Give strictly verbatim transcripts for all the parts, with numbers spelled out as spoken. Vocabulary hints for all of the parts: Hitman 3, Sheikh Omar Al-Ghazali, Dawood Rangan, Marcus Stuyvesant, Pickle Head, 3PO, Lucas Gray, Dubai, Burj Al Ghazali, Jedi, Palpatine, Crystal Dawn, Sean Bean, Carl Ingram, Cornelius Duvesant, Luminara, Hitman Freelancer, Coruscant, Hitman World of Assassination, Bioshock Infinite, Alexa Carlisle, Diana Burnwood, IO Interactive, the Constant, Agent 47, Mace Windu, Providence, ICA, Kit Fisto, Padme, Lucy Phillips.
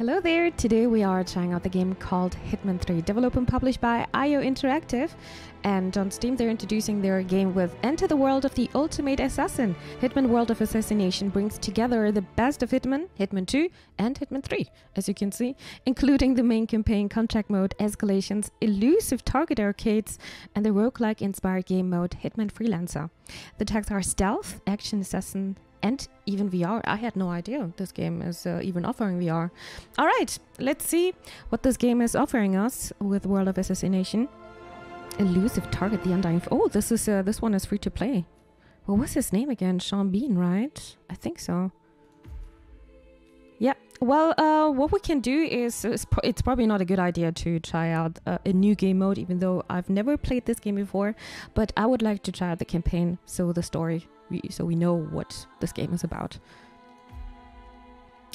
Hello there, today we are trying out the game called Hitman three, developed and published by I O Interactive, and on Steam they're introducing their game with Enter the World of the Ultimate Assassin. Hitman World of Assassination brings together the best of Hitman, Hitman two and Hitman three, as you can see, including the main campaign, contract mode, escalations, elusive target arcades and the roguelike inspired game mode Hitman Freelancer. The tags are stealth, action assassin, and even V R. I had no idea this game is uh, even offering V R. All right, let's see what this game is offering us with World of Assassination. Elusive target, the Undying. F oh, this is uh, this one is free to play. What was his name again? Sean Bean, right? I think so. Yeah. Well, uh, what we can do is it's, pro it's probably not a good idea to try out uh, a new game mode, even though I've never played this game before. But I would like to try out the campaign, so the story. So we know what this game is about.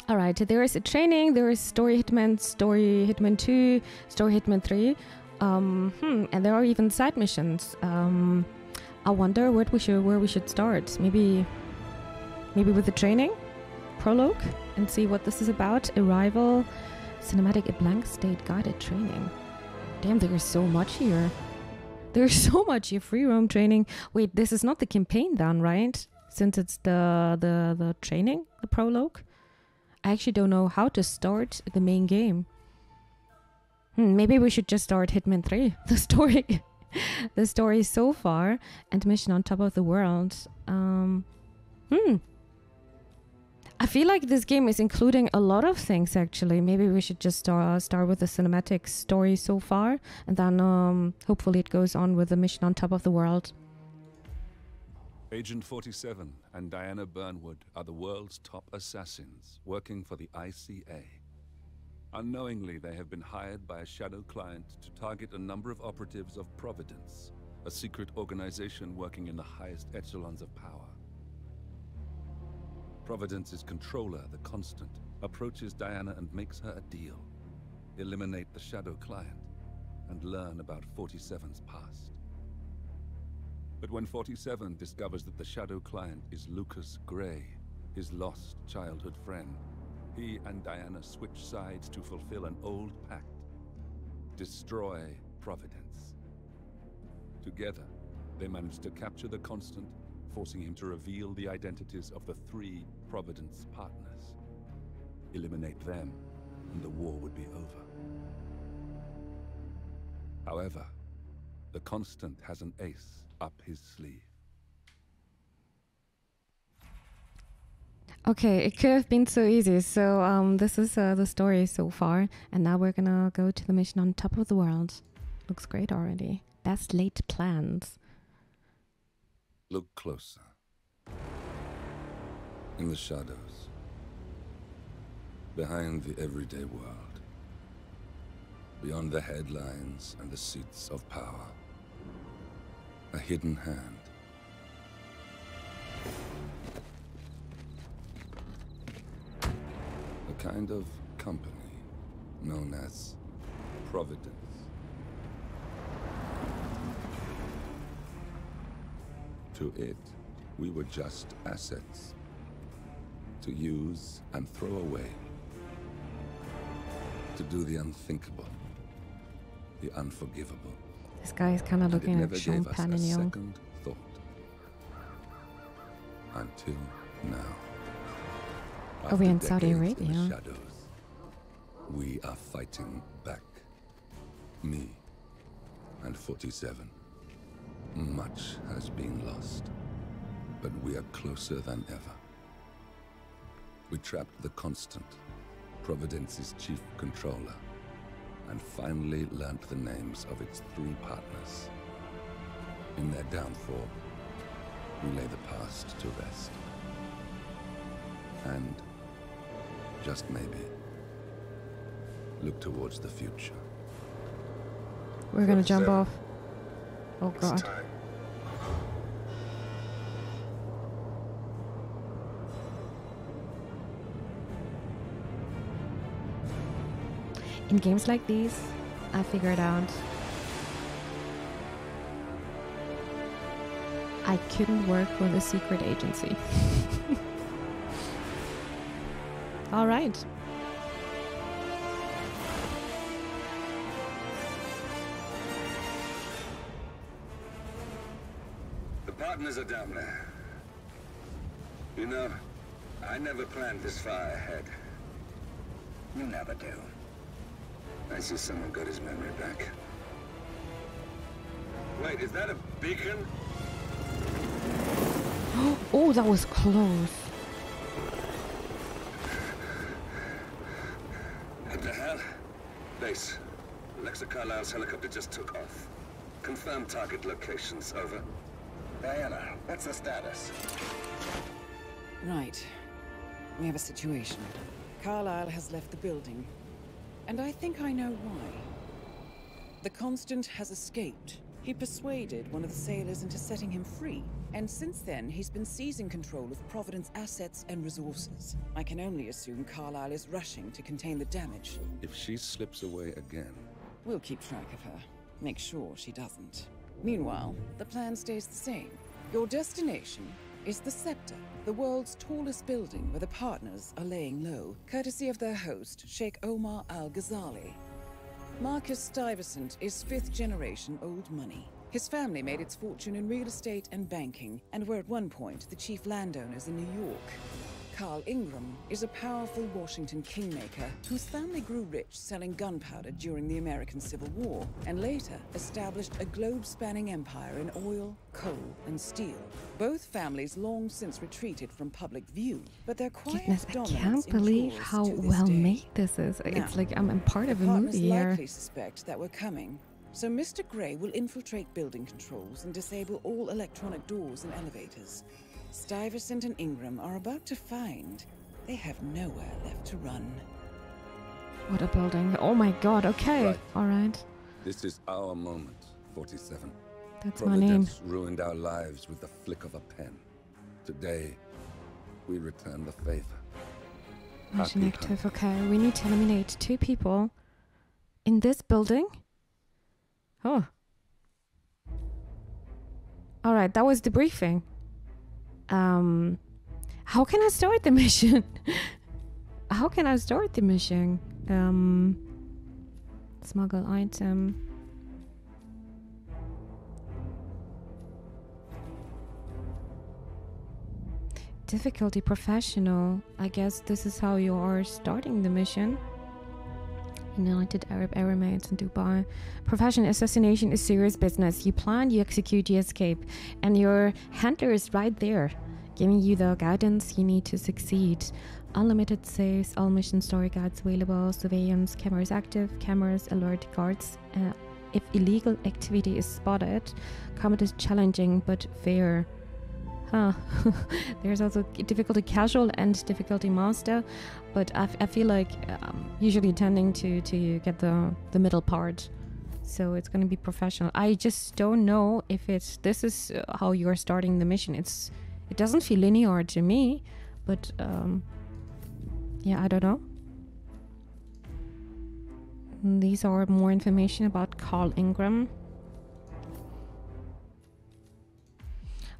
All right, there is a training, there is story Hitman, story Hitman two, story Hitman three, um, hmm, and there are even side missions. Um, I wonder what we should, where we should start. Maybe, maybe with the training, prologue, and see what this is about. Arrival, cinematic, a blank state guided training. Damn, there is so much here. There's so much your free roam training. Wait, this is not the campaign done, right? Since it's the, the, the training, the prologue. I actually don't know how to start the main game. Hmm, maybe we should just start Hitman three. The story, the story so far, and mission on top of the world. Um, hmm. I feel like this game is including a lot of things, actually. Maybe we should just uh, start with the cinematic story so far, and then um, hopefully it goes on with the mission on top of the world. Agent forty-seven and Diana Burnwood are the world's top assassins working for the I C A. Unknowingly, they have been hired by a shadow client to target a number of operatives of Providence, a secret organization working in the highest echelons of power. Providence's controller, the Constant, approaches Diana and makes her a deal. Eliminate the shadow client and learn about forty-seven's past. But when forty-seven discovers that the shadow client is Lucas Gray, his lost childhood friend, he and Diana switch sides to fulfill an old pact: destroy Providence. Together, they manage to capture the Constant, forcing him to reveal the identities of the three Providence partners. Eliminate them, and the war would be over. However, the Constant has an ace up his sleeve. Okay, it could have been so easy. So um, this is uh, the story so far, and now we're gonna go to the mission on top of the world. Looks great already. Best laid plans. Look closer. In the shadows. Behind the everyday world. Beyond the headlines and the seats of power. A hidden hand. A kind of company known as Providence. To it, we were just assets to use and throw away, to do the unthinkable, the unforgivable. This guy is kind of looking like Sean Pan in your second thought until now. Are we in Saudi Arabia? In the shadows, we are fighting back. Me and forty-seven. Much has been lost, but we are closer than ever. We trapped the Constant, Providence's chief controller, and finally learnt the names of its three partners. In their downfall, we lay the past to rest. And, just maybe, look towards the future. We're gonna jump off. Oh god. In games like these, I figure it out. I couldn't work with a secret agency. All right. partners are down there. You know, I never planned this far ahead. You never do. I see someone got his memory back. Wait, is that a beacon? Oh, that was close. What the hell? Base. Alexa Carlisle's helicopter just took off. Confirm target locations, over. Diana, what's the status? Right. We have a situation. Carlisle has left the building. And I think I know why. The Constant has escaped. He persuaded one of the sailors into setting him free. And since then, he's been seizing control of Providence assets and resources. I can only assume Carlisle is rushing to contain the damage. If she slips away again... We'll keep track of her. Make sure she doesn't. Meanwhile, the plan stays the same. Your destination is the Scepter, the world's tallest building where the partners are laying low, courtesy of their host, Sheikh Omar Al-Ghazali. Marcus Stuyvesant is fifth generation old money. His family made its fortune in real estate and banking, and were at one point the chief landowners in New York. Carl Ingram is a powerful Washington kingmaker whose family grew rich selling gunpowder during the American Civil War, and later established a globe-spanning empire in oil, coal, and steel. Both families long since retreated from public view, but their quiet Goodness, dominance I can't believe how well day. made this is. Now, it's like I'm, I'm part of a movie here. Partners likely suspect that we're coming. So Mister Gray will infiltrate building controls and disable all electronic doors and elevators. Stuyvesant and Ingram are about to find they have nowhere left to run. What a building. Oh my god, okay. Right. All right. This is our moment, forty-seven. That's Providence my name. Ruined our lives with the flick of a pen. Today, we return the favor. Mission active, okay. We need to eliminate two people in this building. Oh. All right, that was the briefing. Um, how can I start the mission? How can I start the mission? Um, smuggle item. Difficulty professional. I guess this is how you are starting the mission. United Arab Emirates in Dubai. Professional assassination is serious business. You plan, you execute, you escape. And your hunter is right there, giving you the guidance you need to succeed. Unlimited saves, all mission story guides available, surveillance, cameras active, cameras, alert guards. Uh, if illegal activity is spotted, combat is challenging but fair. Huh. There's also difficulty casual and difficulty master, but I, f I feel like um, usually tending to to get the the middle part, so it's going to be professional. I just don't know if it's this is how you are starting the mission. It's it doesn't feel linear to me, but um, yeah, I don't know. And these are more information about Carl Ingram.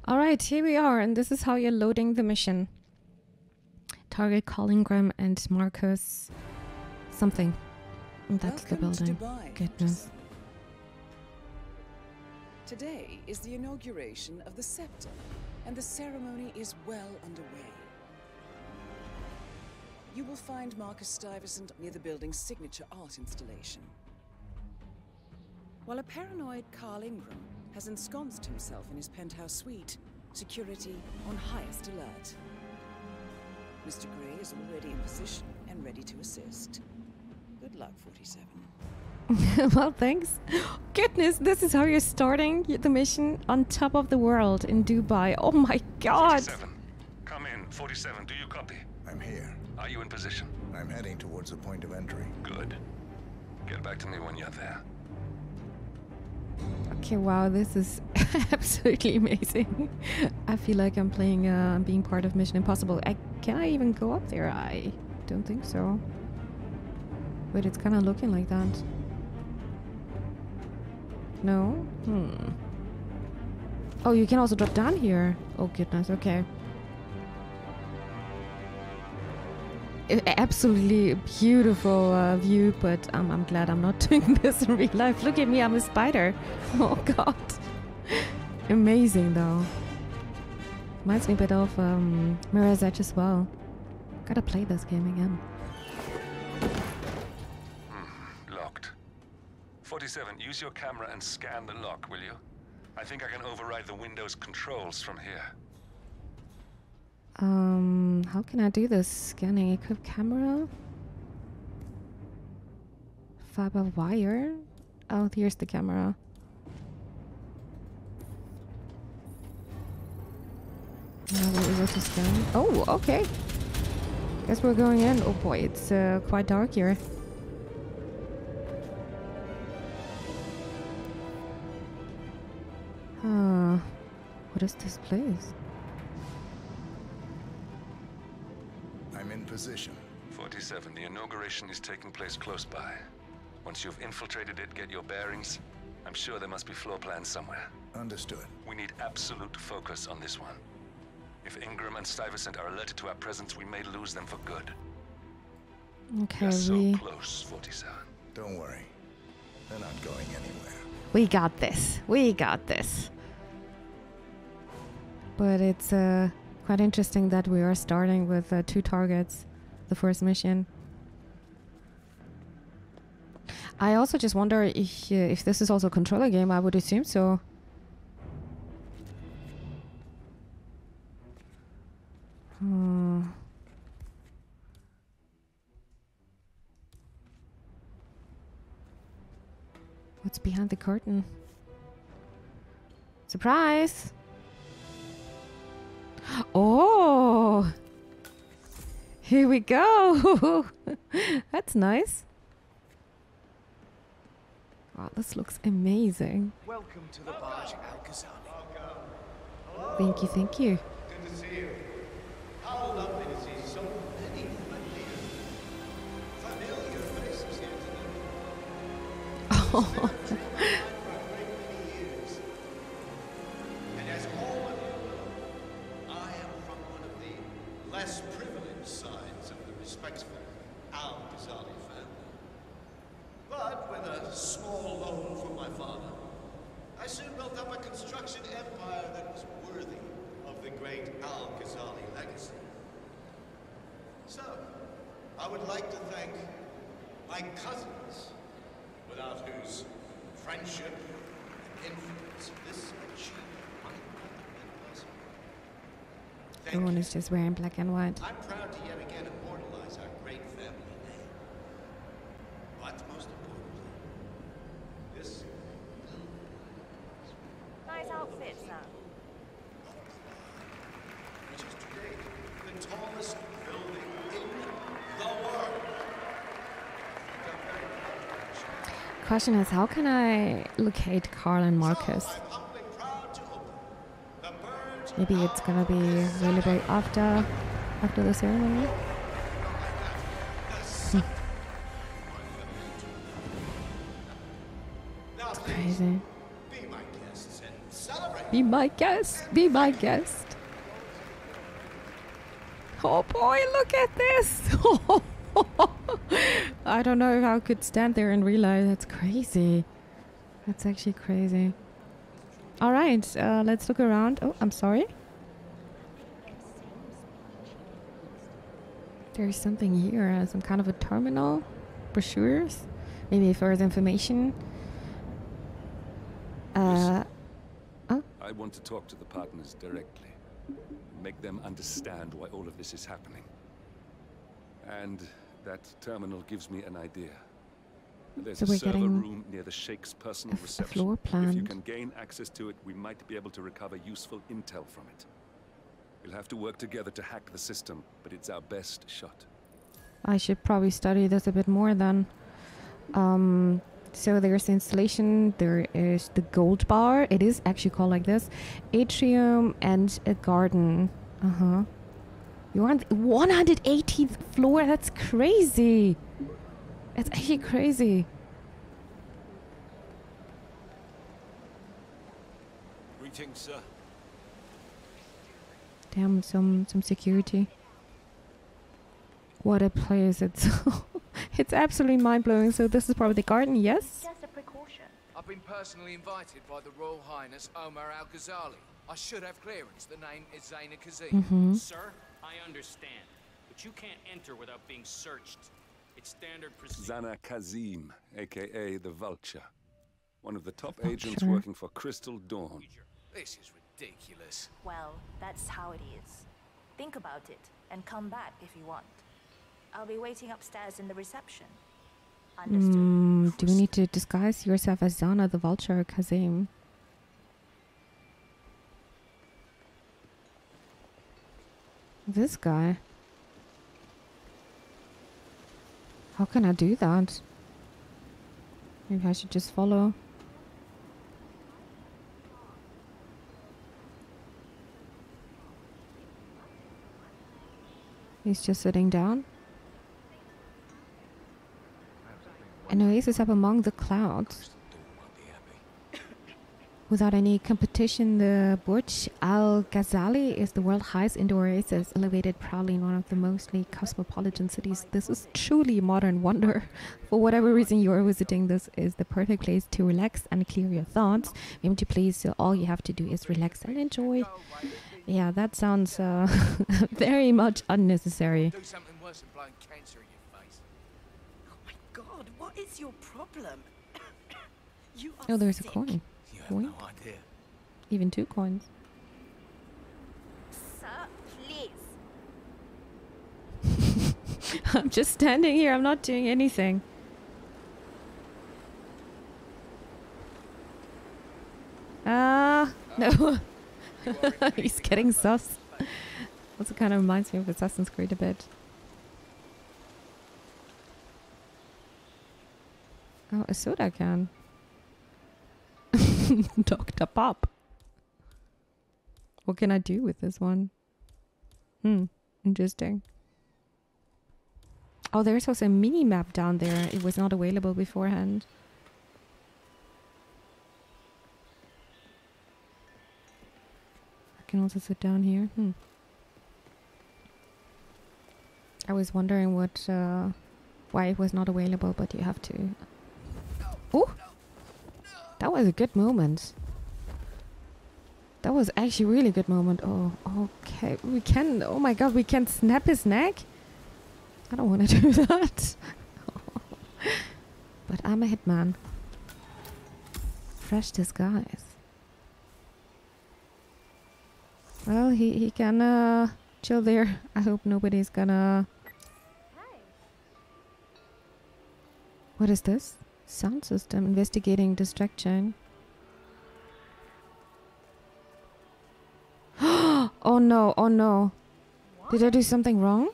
Alright, here we are, and this is how you're loading the mission. Target Carl Ingram and Marcus something. That's Welcome the building. Dubai. Goodness. Today is the inauguration of the Scepter, and the ceremony is well underway. You will find Marcus Stuyvesant near the building's signature art installation. While a paranoid Carl Ingram has ensconced himself in his penthouse suite, security on highest alert. Mister Gray is already in position and ready to assist. Good luck, forty-seven. Well, thanks. Goodness, this is how you're starting the mission on top of the world in Dubai. Oh my god. forty-seven. Come in, forty-seven. Do you copy? I'm here. Are you in position? I'm heading towards the point of entry. Good. Get back to me when you're there. Okay, wow, this is absolutely amazing. I feel like I'm playing, uh, being part of Mission Impossible. I, can I even go up there? I don't think so. But it's kind of looking like that. No? Hmm. Oh, you can also drop down here. Oh, goodness, okay. It, absolutely beautiful uh, view, but um, I'm glad I'm not doing this in real life. Look at me, I'm a spider. Oh god. Amazing though. Reminds me a bit of um, Mirror's Edge as well. Gotta play this game again. Mm, locked. forty-seven, use your camera and scan the lock, will you? I think I can override the Windows controls from here. Um, how can I do this? Scanning, equip camera? Fiber wire? Oh, here's the camera. Now we're able to scan. Oh, okay. Guess we're going in. Oh boy, it's uh, quite dark here. Huh. What is this place? I'm in position. forty-seven, the inauguration is taking place close by. Once you've infiltrated it, get your bearings. I'm sure there must be floor plans somewhere. Understood. We need absolute focus on this one. If Ingram and Stuyvesant are alerted to our presence, we may lose them for good. Okay, so we... close, forty-seven. Don't worry. They're not going anywhere. We got this. We got this. But it's uh, quite interesting that we are starting with uh, two targets, the first mission. I also just wonder if, uh, if this is also a controller game. I would assume so. Hmm. What's behind the curtain? Surprise! Oh! Here we go! That's nice. Wow, this looks amazing. Welcome to the Burj Al Ghazali. Thank you, thank you. Good to see you. How lovely to see so many familiar faces here today. Oh. And as always, I am from one of the less privileged sides of the respectful Al Ghazali family. But with a small loan from my father, I soon built up a construction empire that was worthy of the great Al Ghazali legacy. So, I would like to thank my cousins, without whose friendship and influence this achievement might not have been possible. Everyone is just wearing black and white. I'm proud to yet again immortalize our great family. But most importantly, this nice outfit, sir. Which is today the tallest building in the world. Question is, how can I locate Carl and Marcus? Maybe it's gonna be really big after after the ceremony. Be my guests and celebrate. Be my guest. Be my guest. Oh boy, look at this. I don't know if I could stand there and realize that's crazy. That's actually crazy. All right, uh, let's look around. Oh, I'm sorry. There's something here. Some kind of a terminal. Brochures. Maybe further information. Uh, huh? I want to talk to the partners directly, make them understand why all of this is happening. And that terminal gives me an idea. There's so a we're server getting room near the Sheikh's personal reception. Floor plan. If you can gain access to it, we might be able to recover useful intel from it. We'll have to work together to hack the system, but it's our best shot. I should probably study this a bit more then. Um... So there's the installation, there is the gold bar, it is actually called like this, atrium and a garden. Uh-huh. You're on the one hundred eighteenth floor, that's crazy. That's actually crazy. Greetings, sir. Damn, some, some security. What a place it's... It's absolutely mind-blowing. So this is probably the garden, yes? Just a precaution. I've been personally invited by the Royal Highness Omar Al-Ghazali I should have clearance. The name is Zaynab Kazim. Mm-hmm. Sir, I understand, but you can't enter without being searched. It's standard procedure. Zaynab Kazim, aka the Vulture, one of the top the agents working for Crystal Dawn. This is ridiculous. Well, that's how it is. Think about it and come back if you want. I'll be waiting upstairs in the reception. Understood. Mm, do we need to disguise yourself as Zaynab the Vulture, Kazim? This guy. How can I do that? Maybe I should just follow. He's just sitting down. An oasis up among the clouds. Without any competition, the Burj Al Ghazali is the world's highest indoor oasis, elevated proudly in one of the mostly cosmopolitan cities. This is truly modern wonder. For whatever reason you are visiting, this is the perfect place to relax and clear your thoughts. Aim to please, so all you have to do is relax and enjoy. Yeah, that sounds uh, very much unnecessary. Do something worse than blowing cancer in your face. Oh my God, what is your problem? You are oh, there's sick. A coin. No idea. Even two coins. Sir, please. I'm just standing here. I'm not doing anything. Ah, uh, no. He's getting sus. Also kind of reminds me of Assassin's Creed a bit. Oh, a soda can. Doctor Pop. What can I do with this one? Hmm, interesting. Oh, there's also a mini map down there. It was not available beforehand. I can also sit down here. Hmm. I was wondering what, uh, why it was not available, but you have to. Oh! That was a good moment. That was actually a really good moment. Oh, okay. We can... Oh my God, we can snap his neck? I don't want to do that. But I'm a hitman. Fresh disguise. Well, he, he can uh, chill there. I hope nobody's gonna... Hi. What is this? Sound system investigating distraction. Oh no, oh no. What? Did I do something wrong?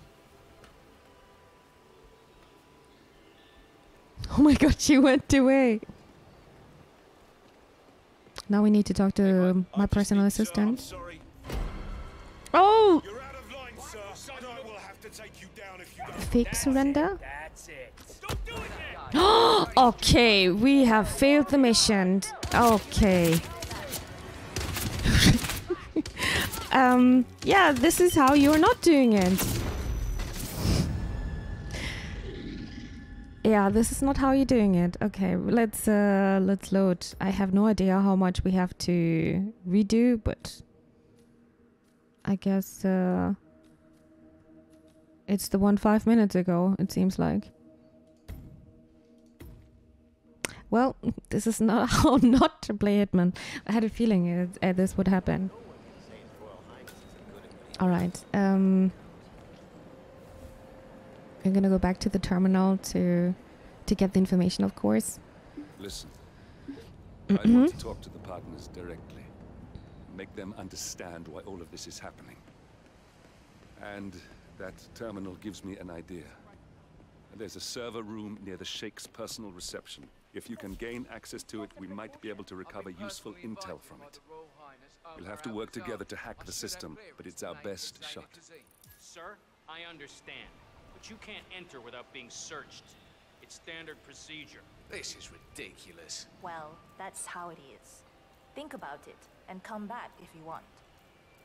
Oh my God, she went away. Now we need to talk to hey, my I personal assistant. Sir, oh! You're out of line, sir. And I will have to take you down if you don't. Fake that's surrender? It, that's it. Stop doing it! Okay, we have failed the mission. Okay. um, yeah, this is how you're not doing it. Yeah, this is not how you're doing it. Okay, let's uh, let's load. I have no idea how much we have to redo, but I guess uh, it's the one five minutes ago. It seems like. Well, this is not how not to play Hitman. I had a feeling it, uh, this would happen. Alright. Um, I'm gonna go back to the terminal to to get the information, of course. Listen, I want to talk to the partners directly. Make them understand why all of this is happening. And that terminal gives me an idea. There's a server room near the Sheikh's personal reception. If you can gain access to it, we might be able to recover useful intel from it. We'll have to work together to hack the system, but it's our best shot. Sir, I understand, but you can't enter without being searched. It's standard procedure. This is ridiculous. Well, that's how it is. Think about it and come back if you want.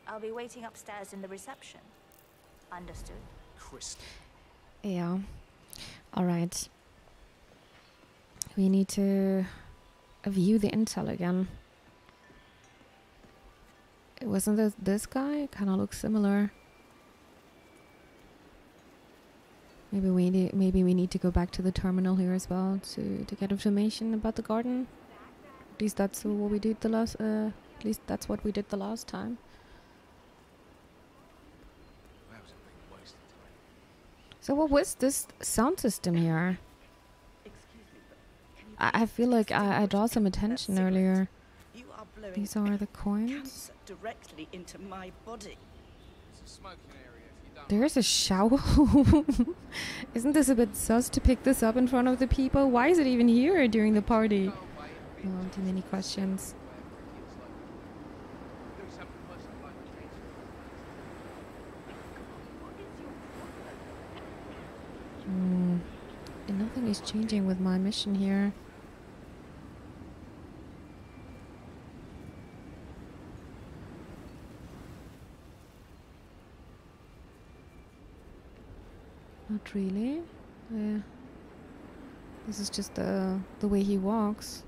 I'll be waiting upstairs in the reception. Understood? Crystal. Yeah. All right. We need to view the intel again. Wasn't this this guy? Kind of looks similar. Maybe we need, maybe we need to go back to the terminal here as well to to get information about the garden. At least that's what we did the last. Uh, at least that's what we did the last time. So what was this sound system here? I, I feel like I, I draw some attention earlier. These are the coins. Directly into my body. There's a shower. Isn't this a bit sus to pick this up in front of the people? Why is it even here during the party? Oh, too many questions. Mm. And nothing is changing with my mission here. Not really. Yeah. This is just the the way he walks.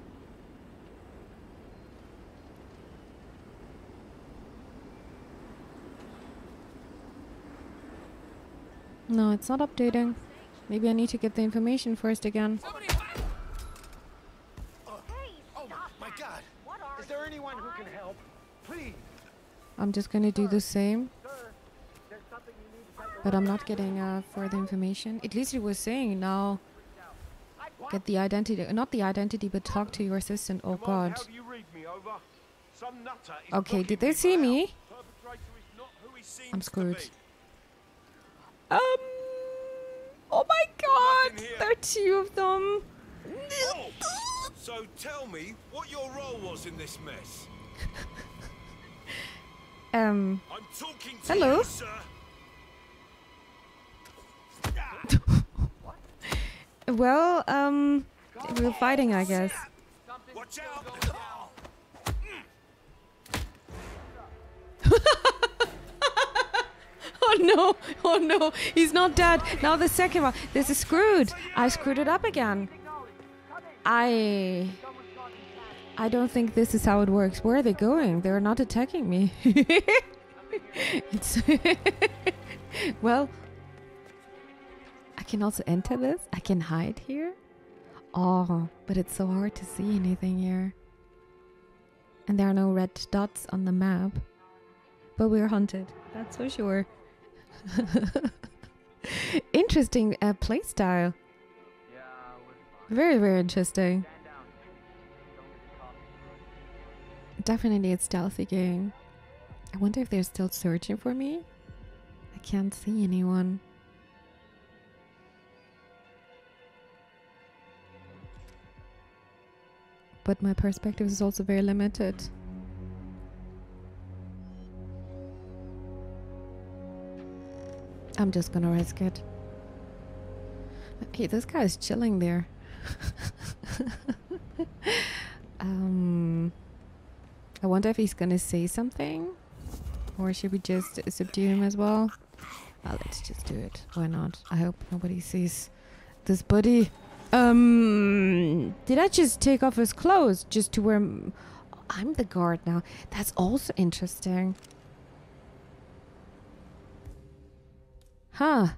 No, it's not updating. Maybe I need to get the information first again. Oh, oh my God! Is there anyone who can help? Please. I'm just gonna do the same. But I'm not getting uh, further information. At least it was saying now. Get the identity, not the identity, but talk to your assistant. Oh God. Okay, did they see me? I'm screwed. Um. Oh my God, there are two of them. So tell me what your role was in this mess. um. I'm talking to hello. You, sir. Well, um, we were fighting, I guess. Watch out. Oh no, oh no, he's not dead. Now the second one. This is screwed. I screwed it up again. I... I don't think this is how it works. Where are they going? They're not attacking me. It's... Well... I can also enter this. I can hide here. Oh, but it's so hard to see anything here. And there are no red dots on the map. But we're hunted. That's for sure. Interesting uh, playstyle. Very, very interesting. Definitely a stealthy game. I wonder if they're still searching for me. I can't see anyone. But my perspective is also very limited. I'm just gonna risk it. Hey, this guy is chilling there. um, I wonder if he's gonna say something. Or should we just subdue him as well? Uh, let's just do it. Why not? I hope nobody sees this buddy. Um, did I just take off his clothes just to wear... M I'm the guard now. That's also interesting. Huh.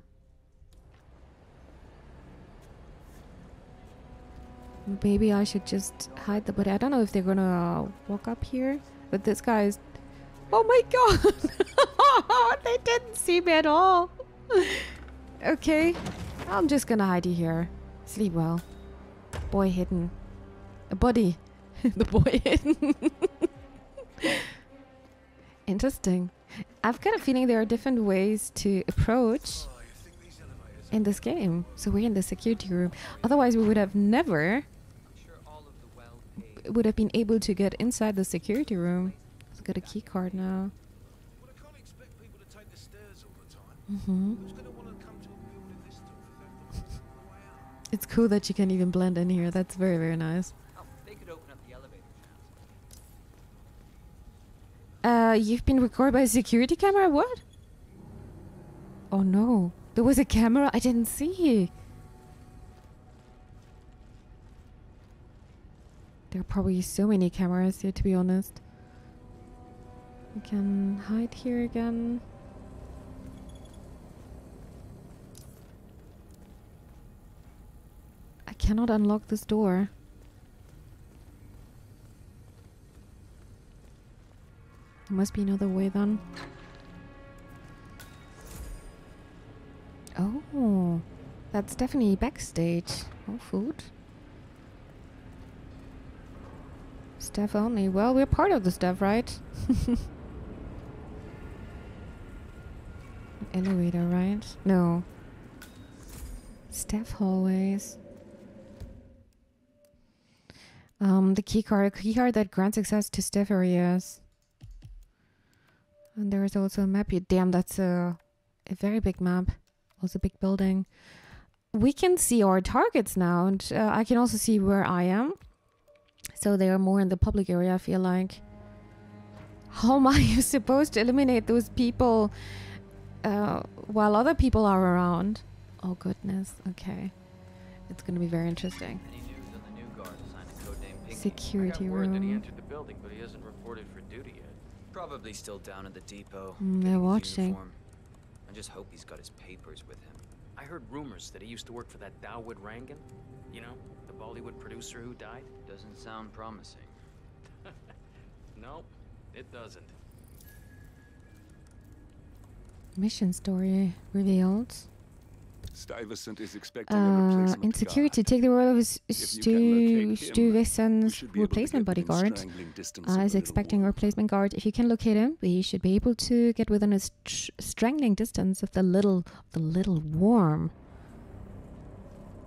Maybe I should just hide the body. I don't know if they're gonna uh, walk up here. But this guy is... Oh my God! They didn't see me at all. Okay. I'm just gonna hide you here. Sleep well. Boy hidden. A body. The boy hidden. Interesting. I've got a feeling there are different ways to approach in this game. So we're in the security room. Otherwise we would have never would have been able to get inside the security room. I've got a key card now. Mm-hmm. It's cool that you can even blend in here. That's very, very nice. Oh, they could open up the elevator. Uh, you've been recorded by a security camera? What? Oh no. There was a camera I didn't see. There are probably so many cameras here, to be honest. We can hide here again. I cannot unlock this door. There must be another way then. Oh, that's definitely backstage. Oh, food. Staff only. Well, we're part of the staff, right? Elevator, right? No. Staff hallways. Um, the keycard. A keycard that grants access to staff areas. And there is also a map. You, damn, that's a, a very big map. Also big building. We can see our targets now, and uh, I can also see where I am. So they are more in the public area, I feel like. How am I supposed to eliminate those people uh, while other people are around? Oh goodness, okay. It's gonna be very interesting. Any news on the new guard assigned a codename Piggy? Security room. I got word that he entered the building, but he isn't reported for duty yet. Probably still down at the depot. Mm, they're watching. I just hope he's got his papers with him. I heard rumors that he used to work for that Dawood Rangan. You know, the Bollywood producer who died. Doesn't sound promising. Nope, it doesn't. Mission story revealed. Stuyvesant is expecting uh, a replacement. In security, take the role of Stuyvesant's replacement bodyguard. Uh, is expecting a replacement guard. If you can locate him, we should be able to get within a str strangling distance of the little, the little worm.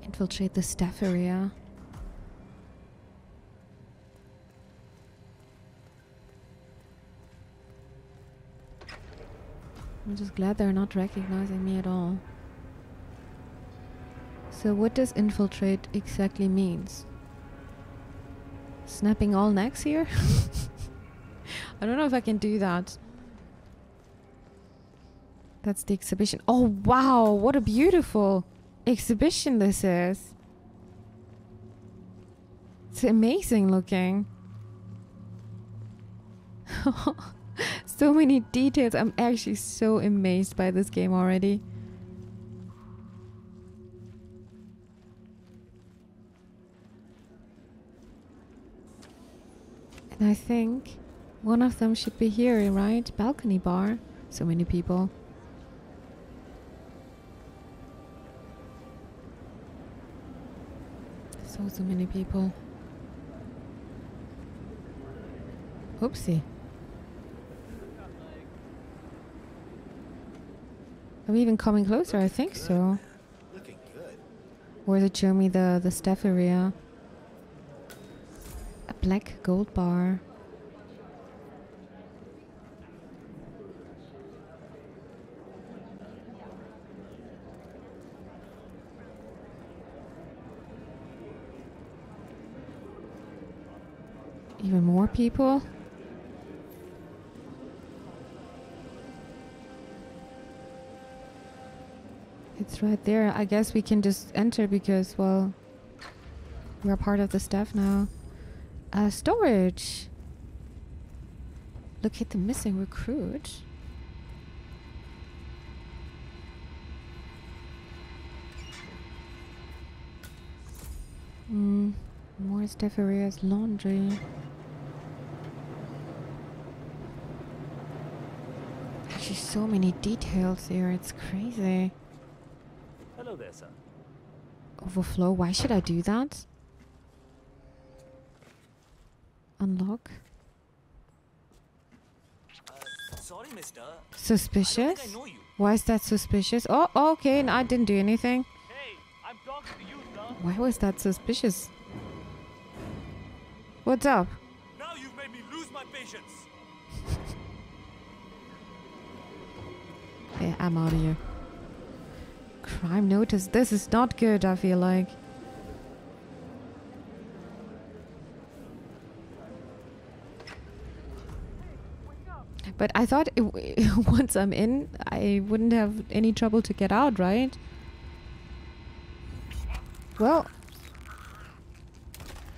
Infiltrate the staff area. I'm just glad they're not recognizing me at all. So what does infiltrate exactly means? Snapping all necks here? I don't know if I can do that. That's the exhibition. Oh wow, what a beautiful exhibition this is. It's amazing looking. So many details. I'm actually so amazed by this game already. And I think one of them should be here, right? Balcony bar. So many people. So, so many people. Oopsie. Are we even coming closer? Looking I think good, so. Looking good. Or is it showing me the, the staff area? Black gold bar. Even more people. It's right there. I guess we can just enter because, well, we're part of the staff now. Uh, storage. Locate the missing recruit. Mm, more staff areas, laundry. Actually, so many details here. It's crazy. Hello there, sir. Overflow. Why should I do that? Unlock. Uh, sorry, mister. Suspicious? I I Why is that suspicious? Oh, okay, and no, I didn't do anything. Hey, I'm talking to you, sir. Why was that suspicious? What's up? Now you've made me lose my patience. Yeah, I'm out of here. Crime notice. This is not good, I feel like. But I thought it w once I'm in, I wouldn't have any trouble to get out, right? Well.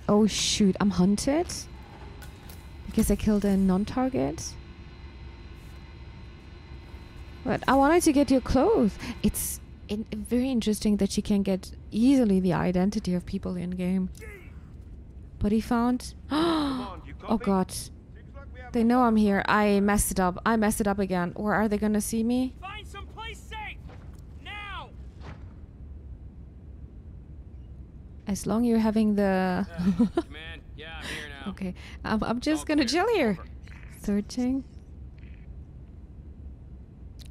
Oh shoot, I'm hunted? Because I killed a non-target? But I wanted to get your clothes. It's in very interesting that she can get easily the identity of people in game. But he found... on, oh god. Like they know I'm here. I messed it up. I messed it up again. Or are they gonna see me? Find someplace safe! Now! As long as you're having the... uh, yeah, I'm here now. Okay. I'm, I'm just All gonna clear. chill here. Over. Searching.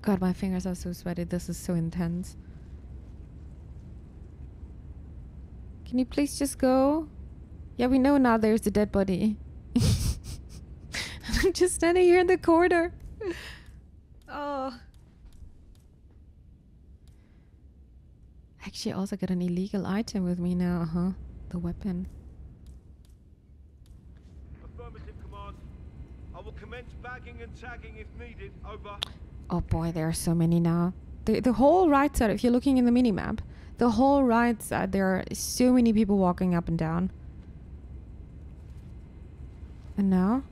God, my fingers are so sweaty. This is so intense. Can you please just go? Yeah, we know now there's the dead body. I'm just standing here in the corridor. Oh. Actually, I also got an illegal item with me now, huh? The weapon. Affirmative command. I will commence bagging and tagging if needed. Over. Oh boy, there are so many now. The, the whole right side, if you're looking in the minimap, the whole right side, there are so many people walking up and down. And now?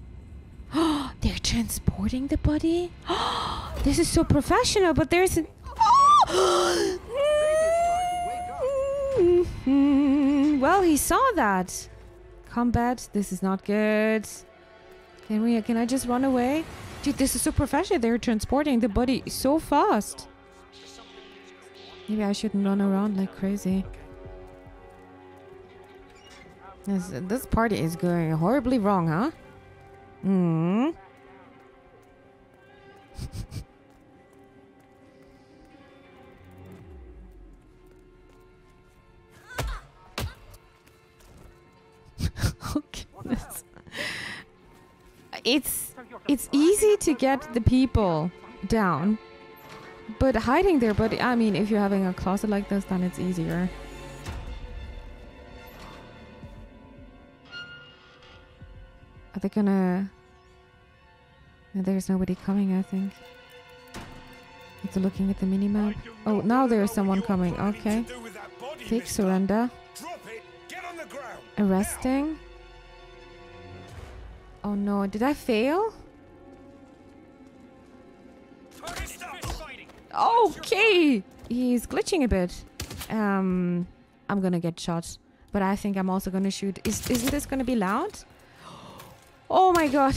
Oh, they're transporting the body? Oh, this is so professional, but there's an... Oh! Mm-hmm. Well, he saw that. Combat, this is not good. Can we? Can I just run away? Dude, this is so professional. They're transporting the body so fast. Maybe I shouldn't run around like crazy. This, this party is going horribly wrong, huh? Hmm. Okay. It's... It's easy to get the people down, but hiding their body, I mean, if you're having a closet like this, then it's easier. Are they gonna... There's nobody coming, I think. It's looking at the minimap. Oh, now there's someone coming. Okay. Take surrender. Arresting. Oh no, did I fail? Okay! He's glitching a bit. Um, I'm gonna get shot. But I think I'm also gonna shoot. Is, isn't this gonna be loud? Oh my god.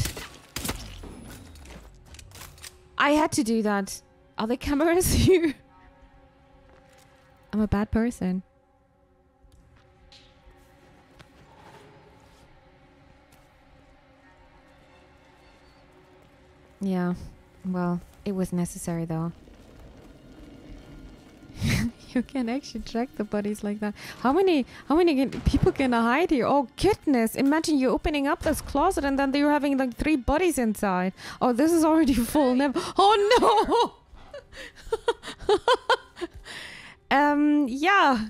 I had to do that. Are the cameras here? I'm a bad person. Yeah, well, it was necessary though. You can actually track the bodies like that. How many how many can, people can hide here? Oh goodness, imagine you're opening up this closet and then you're having like three bodies inside. Oh, this is already full. Never. Oh no. Um yeah.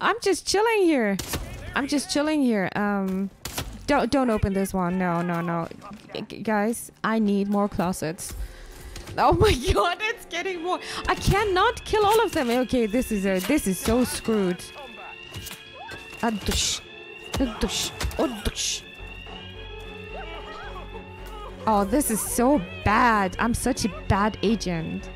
I'm just chilling here. I'm just chilling here. Um Don't, don't open this one. No, no, no. G guys, I need more closets. Oh my god, it's getting more. I cannot kill all of them. Okay, this is a, this is so screwed. Oh, this is so bad. I'm such a bad agent.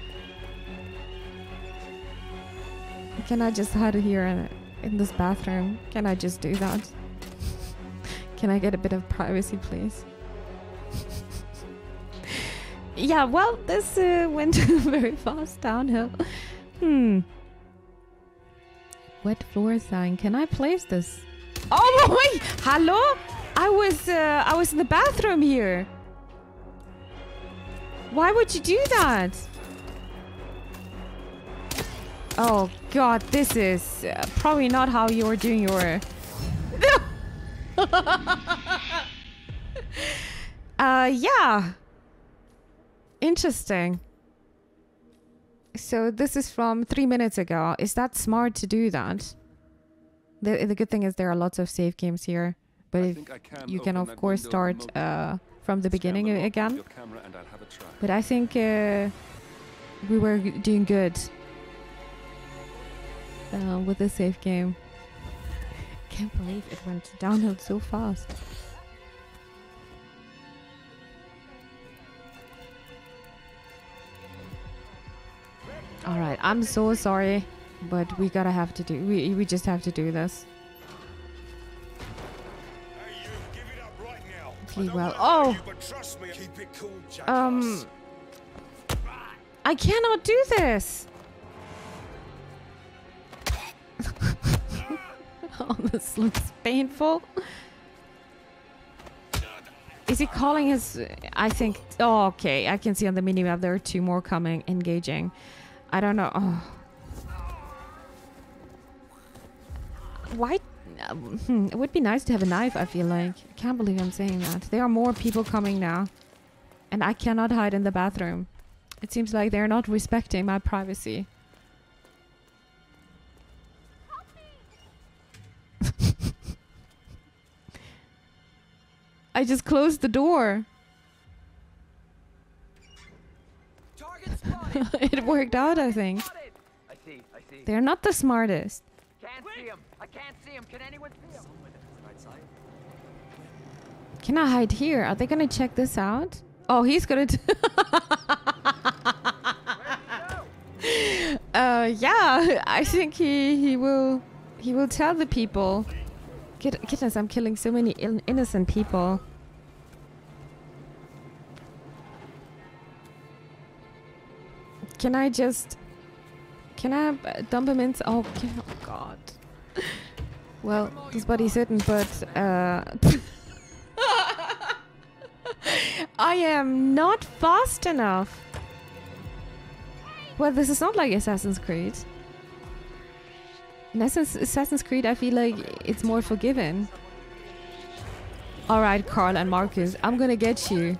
Can I just hide here in, in this bathroom? Can I just do that? Can I get a bit of privacy, please? Yeah, well, this uh, went very fast downhill. Hmm. Wet floor sign. Can I place this? Oh wait! Hello? I was uh, I was in the bathroom here. Why would you do that? Oh god, this is uh, probably not how you're doing your. uh yeah, interesting. So this is from three minutes ago. Is that smart to do that? The, the good thing is there are lots of save games here, but if can you can of course start uh from the beginning again. But I think uh we were doing good uh, with the save game. I can't believe it went downhill so fast. All right, I'm so sorry, but we gotta have to do. We we just have to do this. Hey, you give it up right now. Plea well. Oh. You, me, keep it cool, um. I cannot do this. Oh, this looks painful. Is he calling his... I think... Oh, okay. I can see on the minimap there are two more coming, engaging. I don't know. Oh. Why? Hmm, it would be nice to have a knife, I feel like. I can't believe I'm saying that. There are more people coming now. And I cannot hide in the bathroom. It seems like they're not respecting my privacy. I just closed the door. It worked out, I think. I see, I see. They're not the smartest. Can't see him. I can't see him. Can anyone see him? Can I hide here? Are they gonna check this out? Oh, he's gonna. T uh, yeah. I think he he will he will tell the people. Goodness, I'm killing so many innocent people. Can I just... Can I dump him in... Oh, oh god. Well, this body's hidden, but... Uh, I am not fast enough. Well, this is not like Assassin's Creed. In essence, Assassin's Creed, I feel like it's more forgiving. Alright, Carl and Marcus, I'm gonna get you.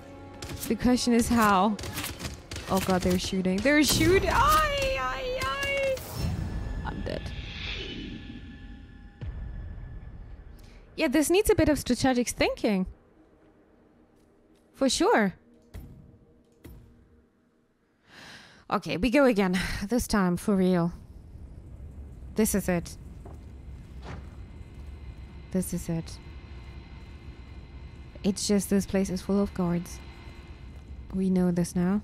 The question is how. Oh god, they're shooting. They're shooting! Aye, aye, aye. I'm dead. Yeah, this needs a bit of strategic thinking. For sure. Okay, we go again. This time, for real. This is it. This is it. It's just this place is full of guards. We know this now.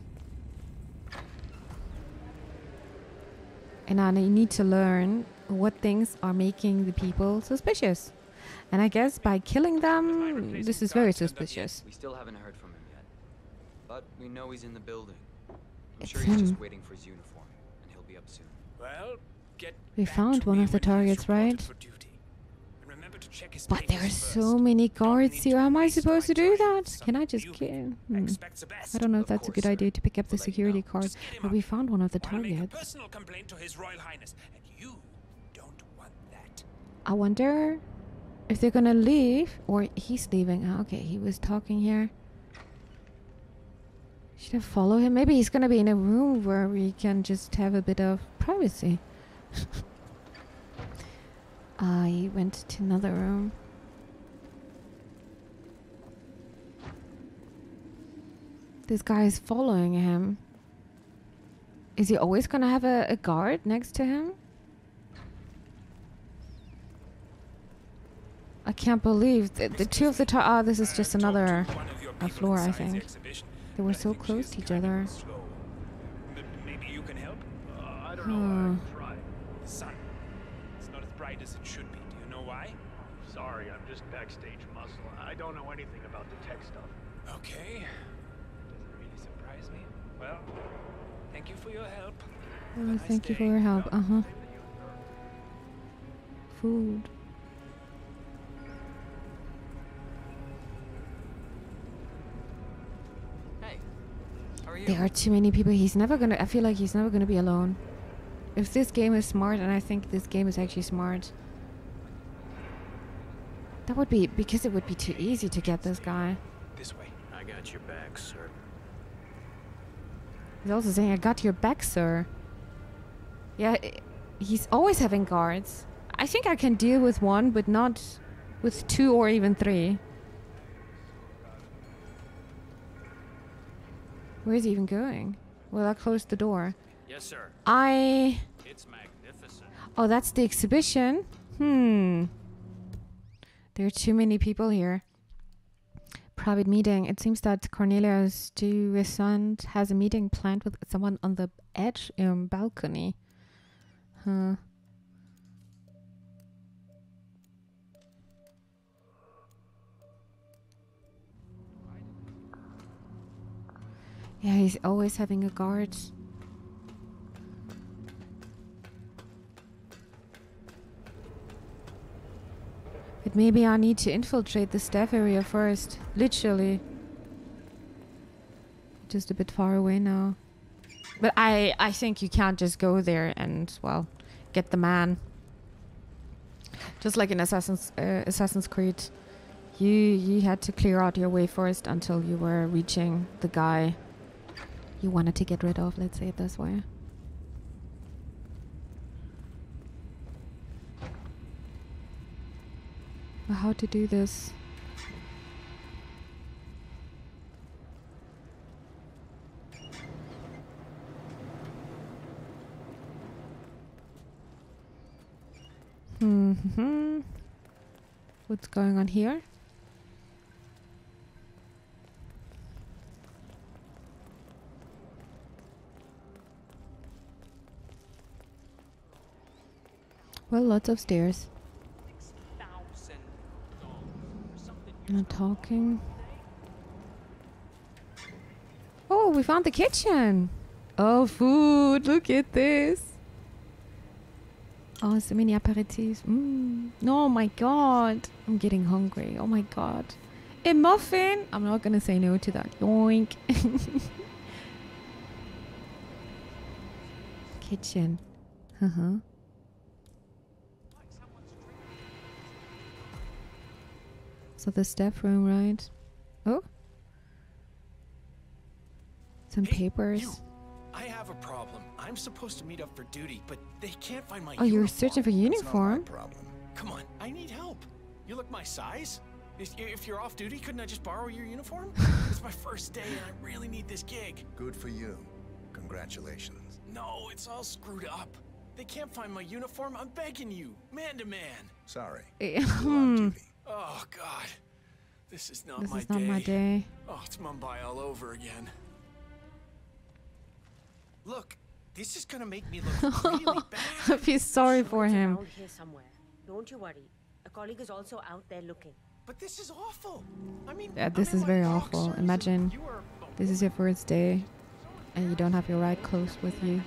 And I need to learn what things are making the people suspicious. And I guess by killing them, this is very suspicious. We still haven't heard from him yet. But we know he's in the building. I'm sure he's just waiting for his uniform and he'll be up soon. Well, we found one of the targets, right? But there are so many guards here. How am I supposed to do that? Can I just kill? Hmm. I don't know if that's a good idea to pick up the security card, but we found one of the targets. I wonder if they're gonna leave or he's leaving. Oh, okay, he was talking here. Should I follow him? Maybe he's gonna be in a room where we can just have a bit of privacy. I went to another room. This guy is following him. Is he always gonna have a, a guard next to him? I can't believe the, the two of the tar- ah, oh, this is just another uh, floor, I think. They were so close to each other. Maybe you can help? I don't know. Sun. It's not as bright as it should be. Do you know why? Sorry, I'm just backstage muscle. I don't know anything about the tech stuff. Okay. Doesn't really surprise me. Well, thank you for your help. Oh, thank you for your help. Uh-huh. Food. Hey. How are you? There are too many people. He's never gonna... I feel like he's never gonna be alone. If this game is smart, and I think this game is actually smart, that would be because it would be too easy to get this guy. This way. I got your back, sir. He's also saying, "I got your back, sir." Yeah, he's always having guards. I think I can deal with one, but not with two or even three. Where is he even going? Well, I closed the door. Yes, sir. I... It's magnificent. Oh, that's the exhibition? Hmm. There are too many people here. private meeting. It seems that Cornelius Duvesant has a meeting planned with someone on the edge um, balcony. Huh. Yeah, he's always having a guard. But maybe I need to infiltrate the staff area first. Literally. Just a bit far away now. But I, I think you can't just go there and, well, get the man. Just like in Assassin's, uh, Assassin's Creed. You, you had to clear out your way first until you were reaching the guy you wanted to get rid of, let's say it this way. But how to do this? Hmm. What's going on here? Well, lots of stairs. Not talking. Oh, we found the kitchen. Oh, food. Look at this. Oh, so many aperitifs. Mm. Oh my god. I'm getting hungry. Oh my god. A muffin. I'm not going to say no to that. Yoink. Kitchen. Uh-huh. So the staff room, right? Oh, some hey, papers. You. I have a problem. I'm supposed to meet up for duty, but they can't find my. Oh, uniform. You're searching for uniform. That's not my problem. Come on, I need help. You look my size. If, if you're off duty, couldn't I just borrow your uniform? It's my first day, and I really need this gig. Good for you. Congratulations. No, it's all screwed up. They can't find my uniform. I'm begging you, man to man. Sorry. You're off duty. Oh god. This is not, this my, is not day. my day. Oh, it's Mumbai all over again. Look, this is gonna make me look really bad. I feel sorry for him. Around here somewhere. Don't you worry. A colleague is also out there looking. But this is awful. I mean, yeah, this I mean, is very like, awful. Imagine this is your first day and you don't have your right clothes with you.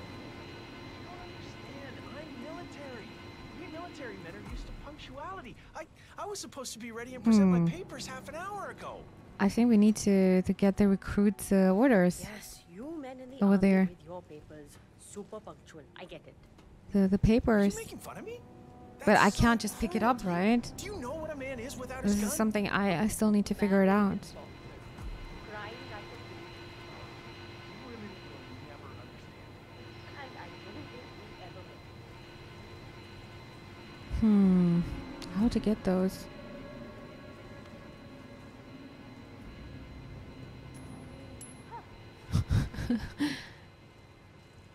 I was supposed to be ready and present hmm. my papers half an hour ago. I think we need to to get the recruits' uh, orders. Yes, you men in the over there. With your papers, super punctual. I get it. The the papers. Are you making fun of me? That's but I can't so just pick it up, right? Do you know what a man is without his gun? This is something I I still need to figure it out. Hmm. How to get those?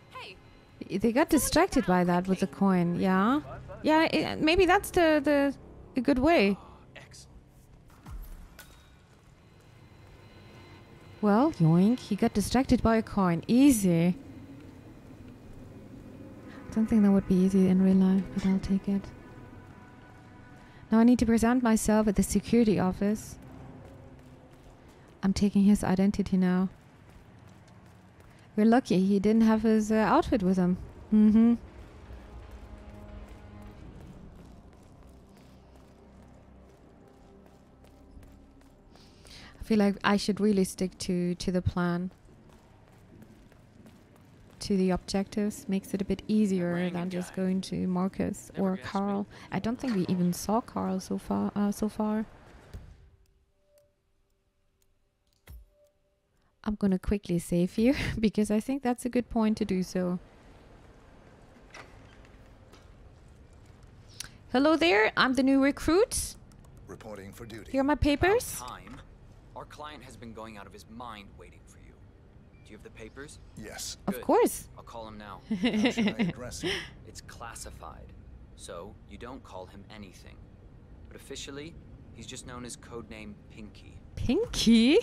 Hey. They got distracted by that with the coin, yeah? Yeah, it, maybe that's the, the, the good way. Well, yoink, he got distracted by a coin. Easy. I don't think that would be easy in real life, but I'll take it. Now I need to present myself at the security office. I'm taking his identity now. We're lucky he didn't have his uh, outfit with him. Mm-hmm. I feel like I should really stick to, to the plan. To the objectives makes it a bit easier than just going to Marcus Never or Carl. Me. I don't think we even saw Carl so far. Uh, so far, I'm gonna quickly save here because I think that's a good point to do so. Hello there, I'm the new recruit. Reporting for duty. Here are my papers. About time. Our client has been going out of his mind waiting for you. Do you have the papers? Yes. Good. Of course. I'll call him now. How should I address him? It's classified, so you don't call him anything. But officially, He's just known as codename Pinky. Pinky?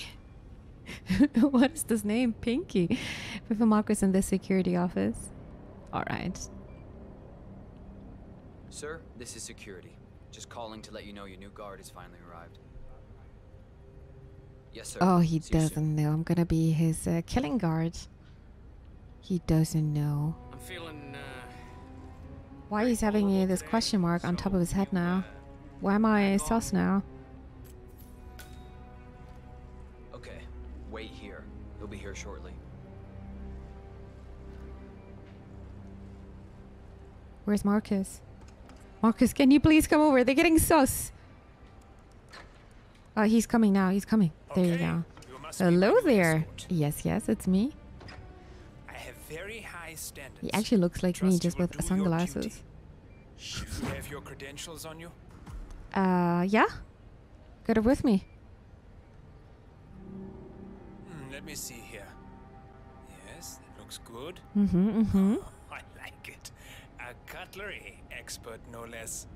What is this name? Pinky. With a Marcus in the security office. Alright. Sir, this is security. Just calling to let you know your new guard has finally arrived. Yes, sir. Oh, he See doesn't know. I'm gonna be his uh, killing guard. He doesn't know. I'm feeling, uh, Why he's having uh, this question mark so on top of his head now? Why am I sus now? Okay, wait here. He'll be here shortly. Where's Marcus? Marcus, can you please come over? They're getting sus. Oh, he's coming now. He's coming. There okay. you go. You Hello there. Yes, yes, it's me. I have very high standards. He actually looks like Trust me, just with sunglasses. You have your credentials on you? Uh, yeah. Got it with me. Mm, let me see here. Yes, that looks good. Mm-hmm, mm-hmm. Oh, I like it. A cutlery expert, no less.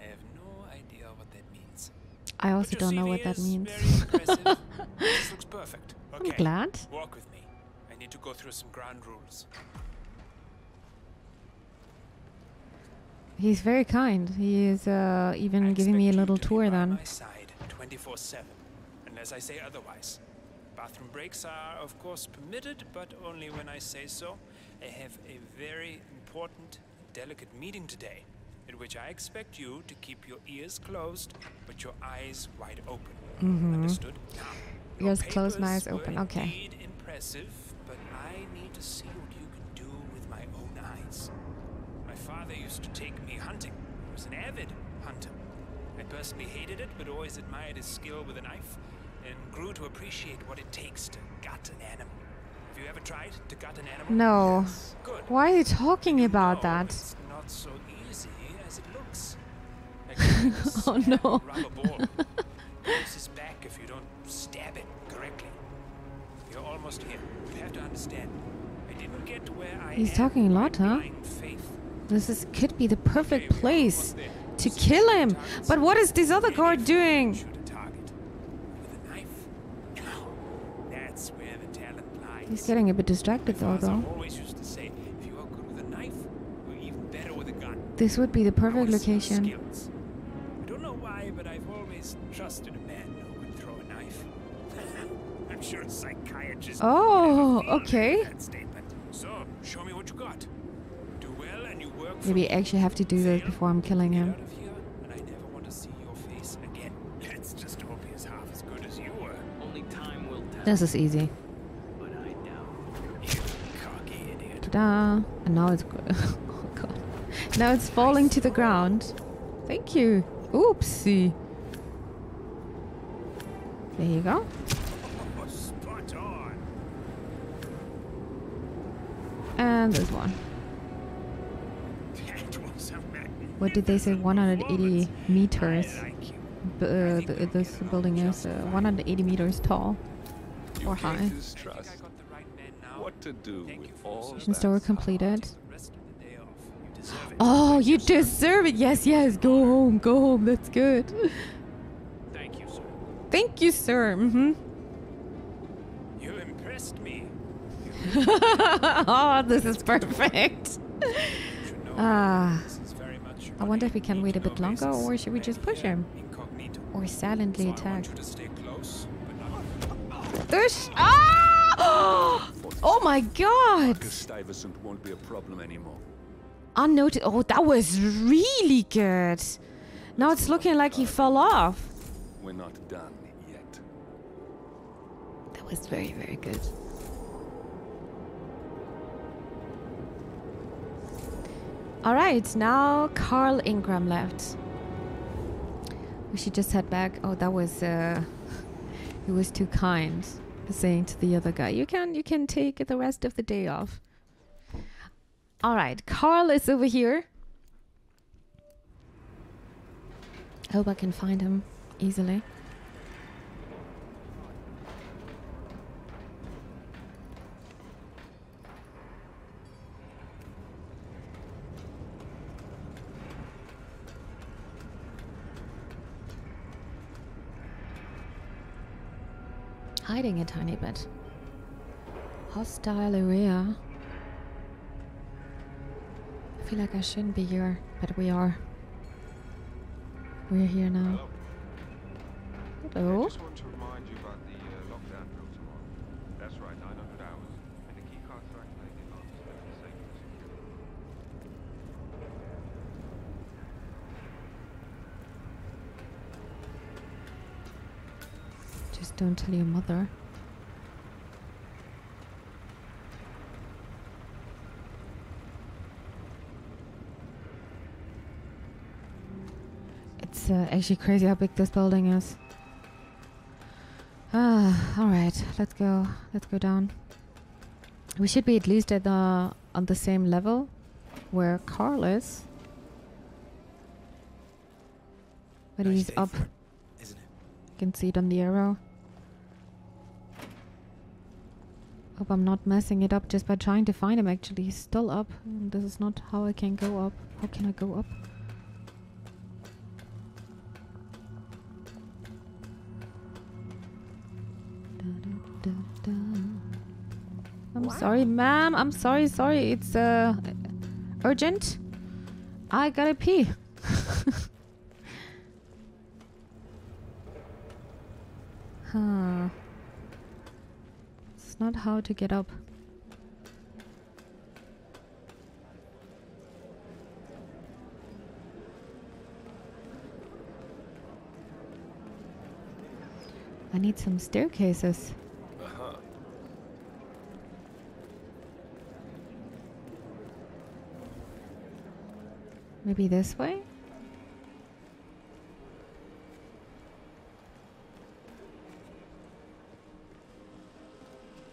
I have no idea what that means. I also don't know what that means. This looks perfect. Okay. I'm glad. Walk with me. I need to go through some ground rules. He's very kind. He is uh, even I giving me a little tour then. twenty-four seven, unless I say otherwise. Bathroom breaks are of course permitted, but only when I say so. I have a very important, delicate meeting today, in which I expect you to keep your ears closed, but your eyes wide open. Mm-hmm. Understood? Now, ears closed, my eyes open. Okay. Impressive, but I need to see what you can do with my own eyes. My father used to take me hunting. He was an avid hunter. I personally hated it, but always admired his skill with a knife, and grew to appreciate what it takes to gut an animal. Have you ever tried to gut an animal? No. Yes. Good. Why are you talking about no, that? It's not so easy as it looks. Oh no. This back if you don't stab it correctly. You're almost here. You have to understand. I didn't get where I He's am talking a lot, huh? Faith. This is could be the perfect okay, place to so kill him. But what is this other guard doing? He's getting a bit distracted though, though. This would be the perfect location. I don't know why, but I've always trusted a man who could throw a knife. I'm sure psychiatrists. Oh, okay. So, show me what you got. Do well and you work. Maybe I actually have to do this before I'm killing him. This is easy. And now it's oh god. Now it's falling to the ground. Thank you. Oopsie. There you go. And there's one. What did they say? one hundred eighty meters. B uh, the, this building is uh, one hundred eighty meters tall or high. What to do with all Mission store completed. Oh, you deserve it. Yes, yes. Go home. Go home. That's good. Thank you, sir. Thank you, sir. Mm-hmm. You impressed me. Oh, this is perfect. Ah. I wonder if we can wait a bit longer, or should we just push him? Or silently attack. There's... Ah! Oh my god! Marcus Stuyvesant won't be a problem anymore. Unnoticed. Oh, that was really good. Now it's looking like he fell off. We're not done yet. That was very, very good. Alright, now Carl Ingram left. We should just head back. Oh, that was... Uh, it was too kind. Saying to the other guy, you can you can take the rest of the day off. All right, Carl is over here. I hope I can find him easily. Hiding a tiny bit. Hostile area. I feel like I shouldn't be here, but we are. We're here now. Hello? Hello? I just want to remind you about the uh, lockdown drill tomorrow. That's right, nine hundred hours. And the key cards are activated after the same security. Just don't tell your mother. It's uh, actually crazy how big this building is. Ah, all right. Let's go. Let's go down. We should be at least at the on the same level where Carl is, but nice he's up. For, isn't it? You can see it on the arrow. Hope I'm not messing it up just by trying to find him. Actually, he's still up. This is not how I can go up. How can I go up? I'm wow. sorry, ma'am. I'm sorry, sorry. It's uh, urgent. I gotta pee. Huh. It's not how to get up. I need some staircases. Maybe this way?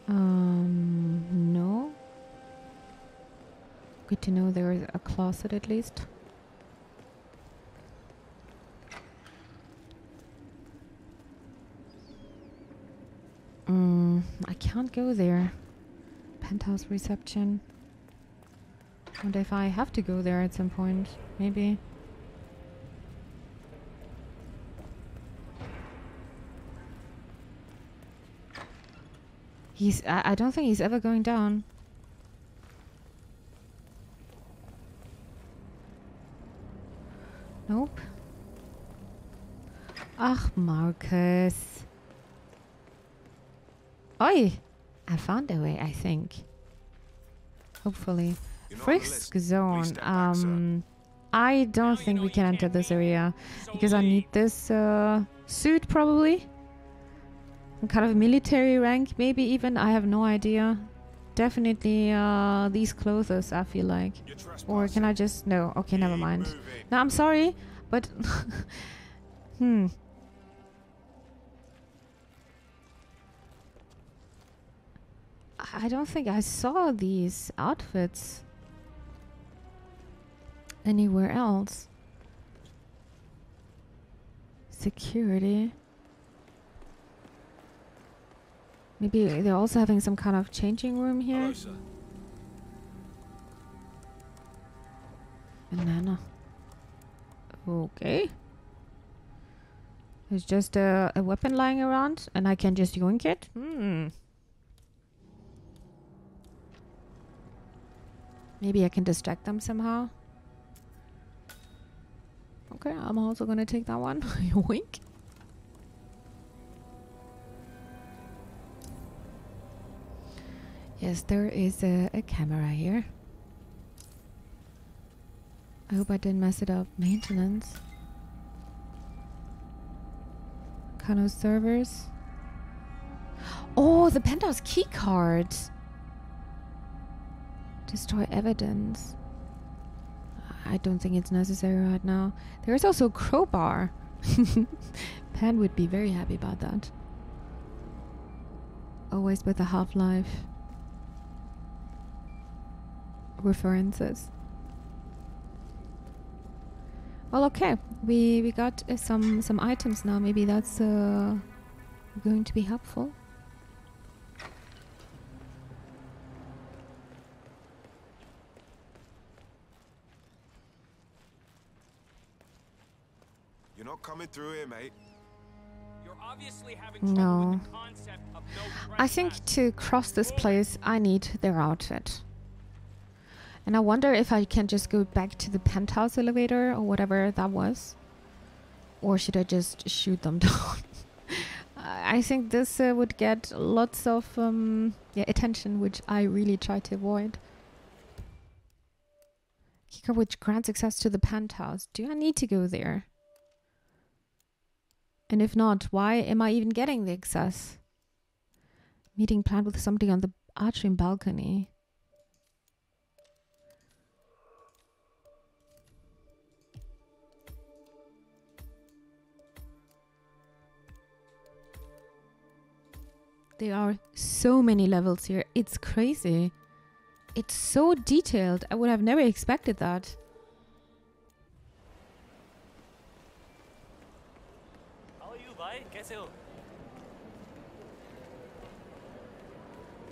Um, no. Good to know there is a closet at least. Mm, I can't go there. Penthouse reception. And if I have to go there at some point, maybe. He's... I, I don't think he's ever going down. Nope. Ach, Marcus. Oi! I found a way, I think. Hopefully. Frisk zone. Um, I don't think we can enter this area because I need this uh, suit probably. Some kind of military rank, maybe even. I have no idea. Definitely uh, these clothes, I feel like. Or can I just... No. Okay, never mind. No, I'm sorry, but... hmm. I don't think I saw these outfits anywhere else. Security. Maybe they're also having some kind of changing room here. Hello, sir. Banana. Okay. There's just a, a weapon lying around and I can just yoink it. Hmm. Maybe I can distract them somehow. Okay, I'm also gonna take that one. Yoink. Yes, there is a, a camera here. I hope I didn't mess it up. Maintenance. Kano servers. Oh, the penthouse key card. Destroy evidence. I don't think it's necessary right now. There is also a crowbar. Pan would be very happy about that. Always with a half-life. References. Well, okay. We we got uh, some some items now. Maybe that's uh, going to be helpful. Coming through here, mate. You're No. I think to cross this place, I need their outfit. And I wonder if I can just go back to the penthouse elevator or whatever that was. Or should I just shoot them down? I think this uh, would get lots of um, yeah, attention, which I really try to avoid. Keycard which grants access to the penthouse. Do I need to go there? And if not, why am I even getting the access? Meeting planned with somebody on the atrium balcony. There are so many levels here. It's crazy. It's so detailed. I would have never expected that.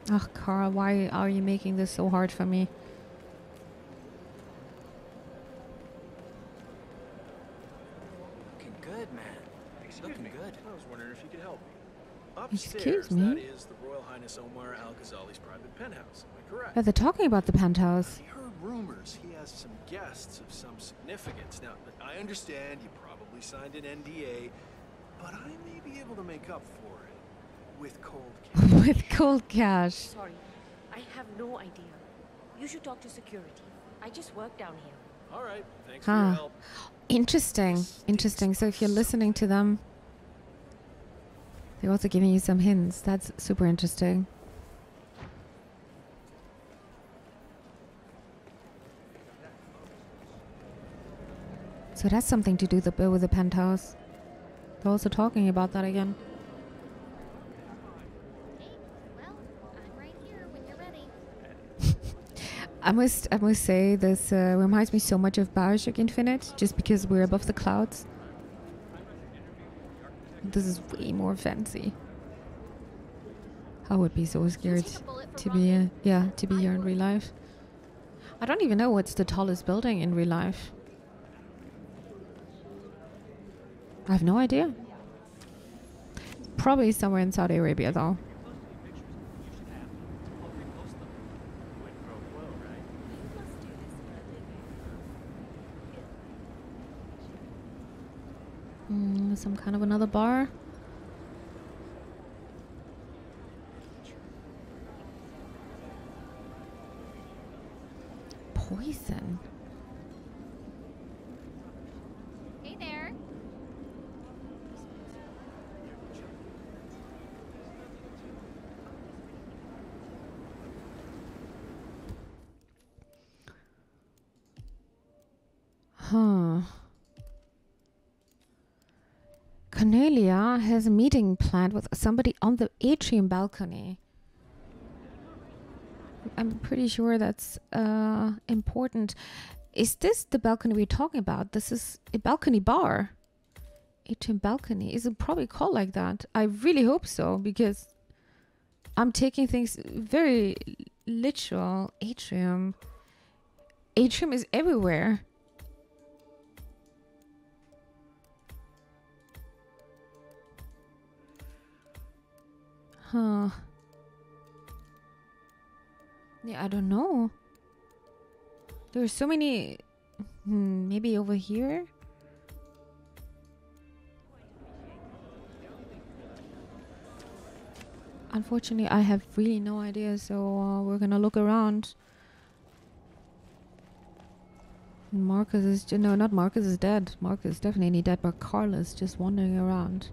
Ugh, oh, Carl, why are you making this so hard for me? Looking good, man. Excuse Looking me. Good. I was wondering if you could help me. Upstairs, Excuse me? That is the Royal Highness Omar Al-Ghazali's private penthouse. Am I correct? Yeah, they're talking about the penthouse. I heard rumors he has some guests of some significance. Now, I understand you probably signed an N D A, but I may be able to make up for it. With cold cash. With cold cash. Sorry, I have no idea. You should talk to security. I just work down here. All right, thanks huh. for your help. Interesting, interesting. So if you're listening to them, they're also giving you some hints. That's super interesting. So it has something to do the, with the penthouse. They're also talking about that again. I must, I must say, this uh, reminds me so much of Bioshock Infinite, just because we're above the clouds. This is way more fancy. I would be so scared to be, uh, yeah, to be here in real life. I don't even know what's the tallest building in real life. I have no idea. Probably somewhere in Saudi Arabia, though. Some kind of another bar. Poison. Hey there. Huh. Cornelia has a meeting planned with somebody on the atrium balcony. I'm pretty sure that's uh, important. Is this the balcony we're talking about? This is a balcony bar. Atrium balcony. Is it probably called like that? I really hope so, because I'm taking things very literal. Atrium. Atrium is everywhere. Huh. Yeah, I don't know. There are so many. Hmm, maybe over here? Unfortunately, I have really no idea, so uh, we're gonna look around. Marcus is. No, not Marcus is dead. Marcus is definitely dead, but Carl is just wandering around.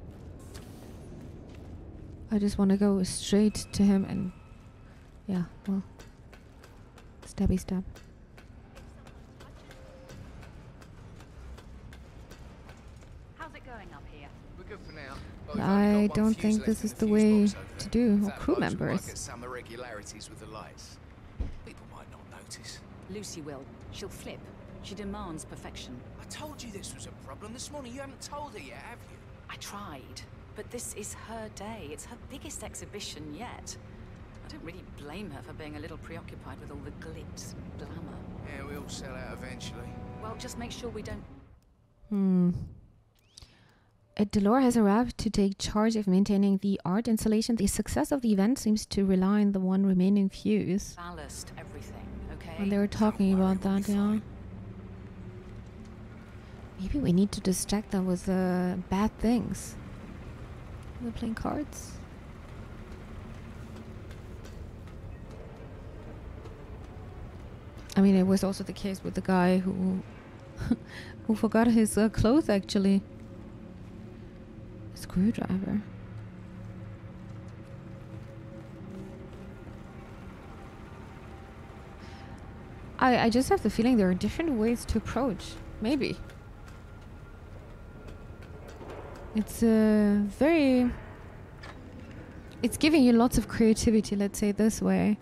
I just want to go straight to him and, yeah, well, stabby stab. How's it going up here? We're good for now. Well, I don't think this is the way to do. Or crew members. Some irregularities with the lights. People might not notice. Lucy will. She'll flip. She demands perfection. I told you this was a problem this morning. You haven't told her yet, have you? I tried. But this is her day. It's her biggest exhibition yet. I don't really blame her for being a little preoccupied with all the glitz and glamour. Yeah, we'll sell out eventually. Well, just make sure we don't... Hmm. Delore has arrived to take charge of maintaining the art installation. The success of the event seems to rely on the one remaining fuse. Ballast everything, okay? And they were talking about that, yeah. Maybe we need to distract them with uh, bad things. They're playing cards. I mean, it was also the case with the guy who who forgot his uh, clothes, actually. Screwdriver. I, I just have the feeling there are different ways to approach. Maybe. It's a uh, very... It's giving you lots of creativity, let's say this way.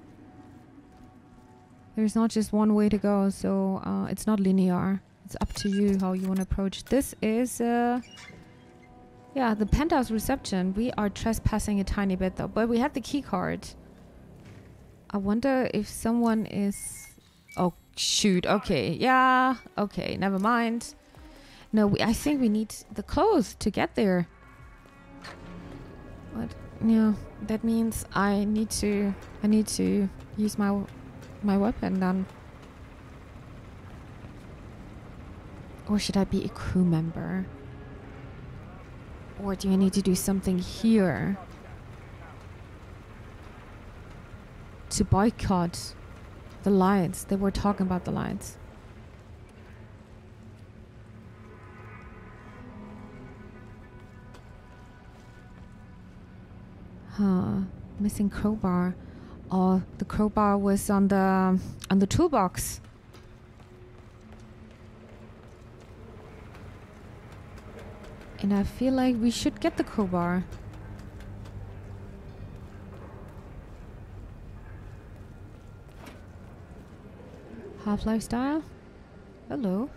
There's not just one way to go, so uh, it's not linear. It's up to you how you want to approach. This is... Uh, yeah, the penthouse reception. We are trespassing a tiny bit though, but we have the key card. I wonder if someone is... Oh, shoot. Okay, yeah. Okay, never mind. No, we, I think we need the clothes to get there. But, yeah, that means I need to... I need to use my... my weapon then. Or should I be a crew member? Or do I need to do something here? To boycott the lights. They were talking about the lights. Huh. Missing crowbar. Oh, the crowbar was on the on the toolbox. And I feel like we should get the crowbar. Half-Life style? Hello.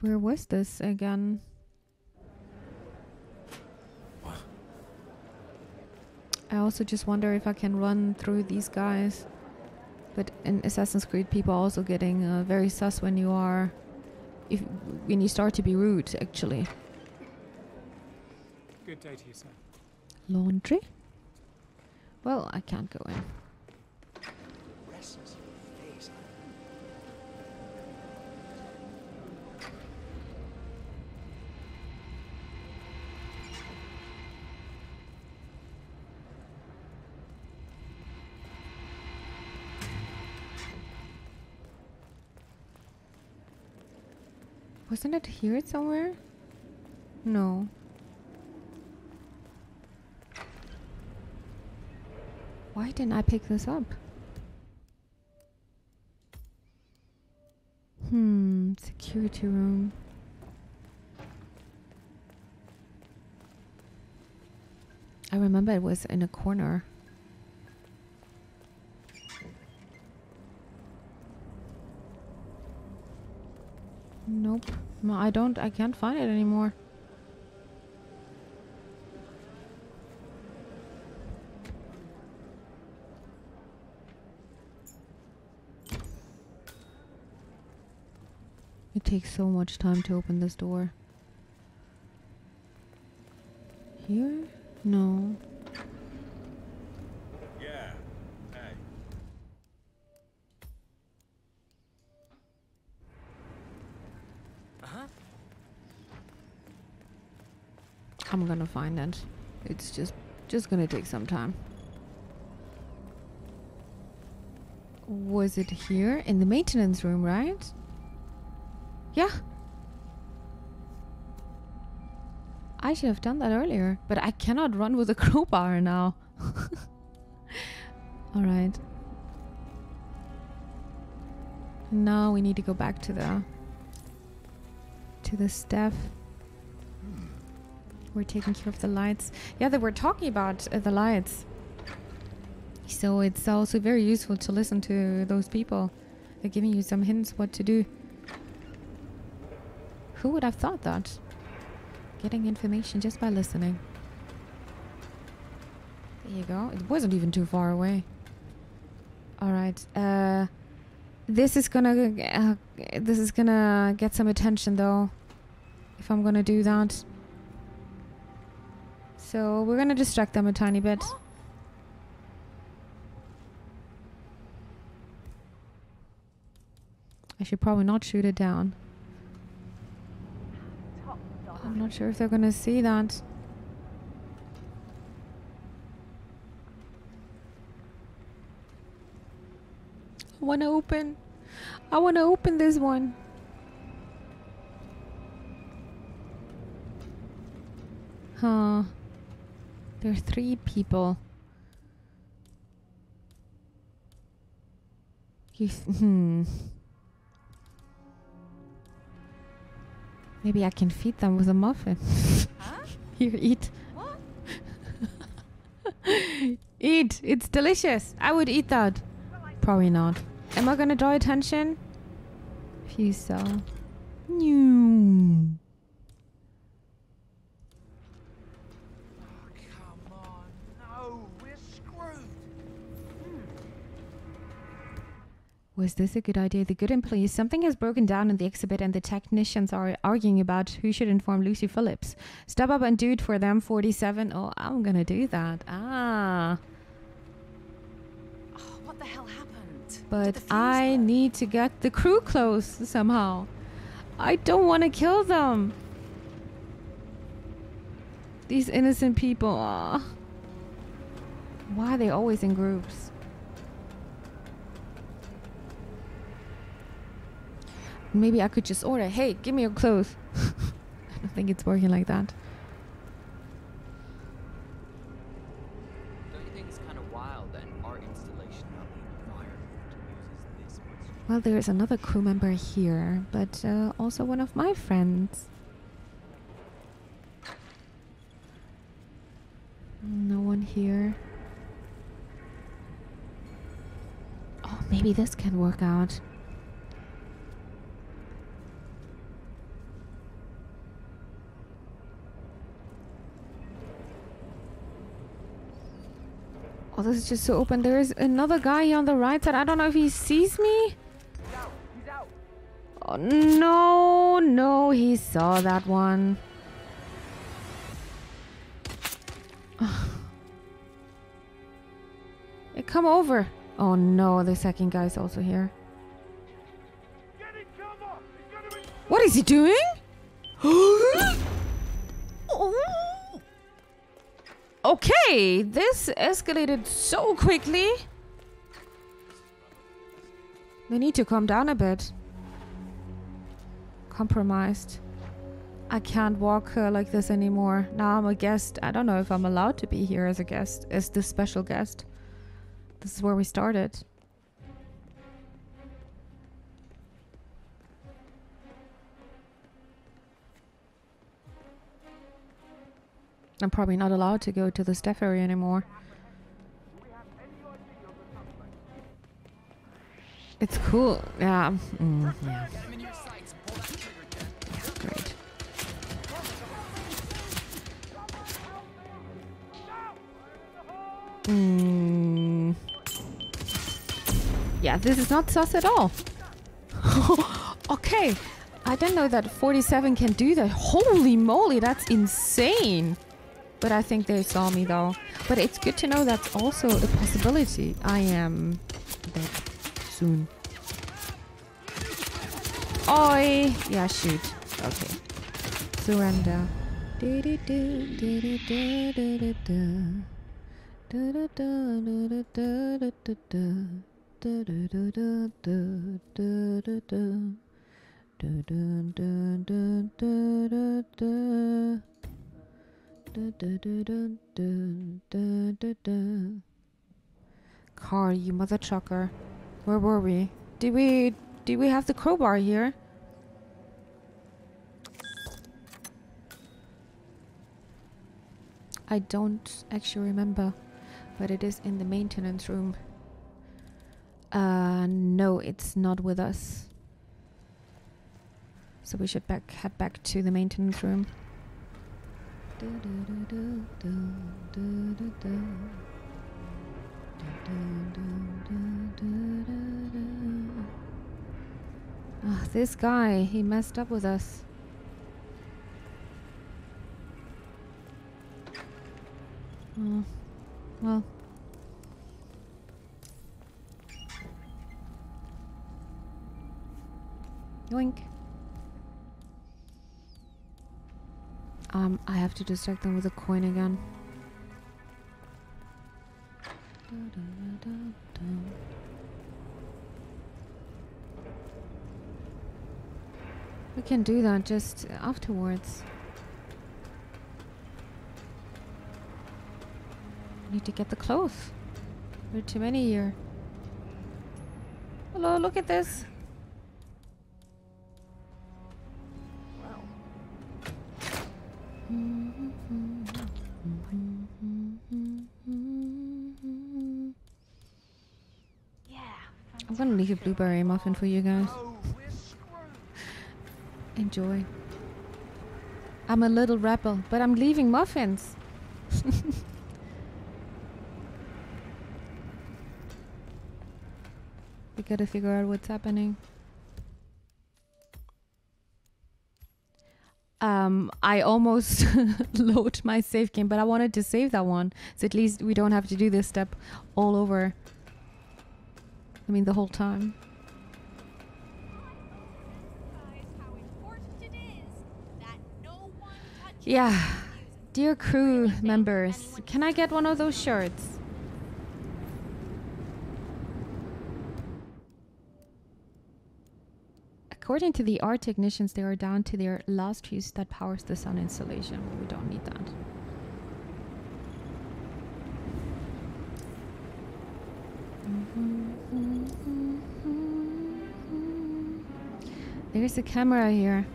Where was this again? I also just wonder if I can run through these guys. But in Assassin's Creed, people are also getting uh, very sus when you are... If, when you start to be rude, actually. Good day to you, sir. Laundry? Well, I can't go in. Wasn't it here somewhere? No. Why didn't I pick this up? Hmm, security room. I remember it was in a corner. Nope. No, I don't. I can't find it anymore. It takes so much time to open this door. Here? No. I'm gonna find it. It's just just gonna take some time. Was it here in the maintenance room, right? Yeah. I should have done that earlier, but I cannot run with a crowbar now. All right. Now we need to go back to the to the staff. We're taking care of the lights. Yeah, they were talking about uh, the lights. So it's also very useful to listen to those people. They're giving you some hints what to do. Who would have thought that? Getting information just by listening. There you go. It wasn't even too far away. All right. Uh, this is gonna uh, this is gonna get some attention though. if I'm gonna do that. So we're gonna distract them a tiny bit. I should probably not shoot it down. I'm not sure if they're gonna see that. I wanna open. I wanna open this one. Huh. There are three people. You th- hmm. Maybe I can feed them with a muffin. Huh? Here, eat. What? Eat. It's delicious. I would eat that. Probably not. Am I gonna draw attention? If you so. No. Oh, come on. No, we're screwed. Hmm. Was this a good idea? The good employees. Something has broken down in the exhibit and the technicians are arguing about who should inform Lucy Phillips. Step up and do it for them, forty-seven. Oh, I'm gonna do that. Ah. Oh, what the hell happened? But I need to get the crew close somehow. I don't want to kill them. These innocent people. Aww. Why are they always in groups? Maybe I could just order, hey, give me your clothes. I don't think it's working like that. Well, there is another crew member here, but uh, also one of my friends. No one here. Oh, maybe this can work out. Oh, this is just so open. There is another guy here on the right side. I don't know if he sees me. Oh, no, no, he saw that one. Hey, come over. Oh, no, the second guy is also here. Get it, cover. It's gonna be... What is he doing? Oh. Okay, this escalated so quickly. They need to calm down a bit. Compromised. I can't walk uh, like this anymore. Now I'm a guest. I don't know if I'm allowed to be here as a guest, as this special guest. This is where we started. I'm probably not allowed to go to the staff area anymore. It's cool. Yeah. Mm, yeah. Great. Mm. Yeah, this is not sus at all. Okay, I didn't know that forty-seven can do that. Holy moly, that's insane. But I think they saw me though. But it's good to know that's also a possibility. I am dead soon. Oi! Yeah, shoot. Okay. Surrender. Carl, you mother trucker. Where were we? Did we... Do we have the crowbar here? I don't actually remember, but it is in the maintenance room. Uh, no, it's not with us. So we should back head back to the maintenance room. Oh, this guy, he messed up with us. Uh, well. Yoink. Um, I have to distract them with a coin again. Da, da, da, da, da. We can do that just afterwards. I need to get the clothes. There are too many here. Hello, look at this. I'm gonna leave a blueberry muffin for you guys. Enjoy. I'm a little rebel, but I'm leaving muffins. We gotta figure out what's happening. Um, I almost load my save game, but I wanted to save that one. So at least we don't have to do this step all over. I mean, the whole time. Yeah. Dear crew members, can I get one of those shirts? According to the art technicians, they are down to their last fuse that powers the sun installation. We don't need that. There's a camera here.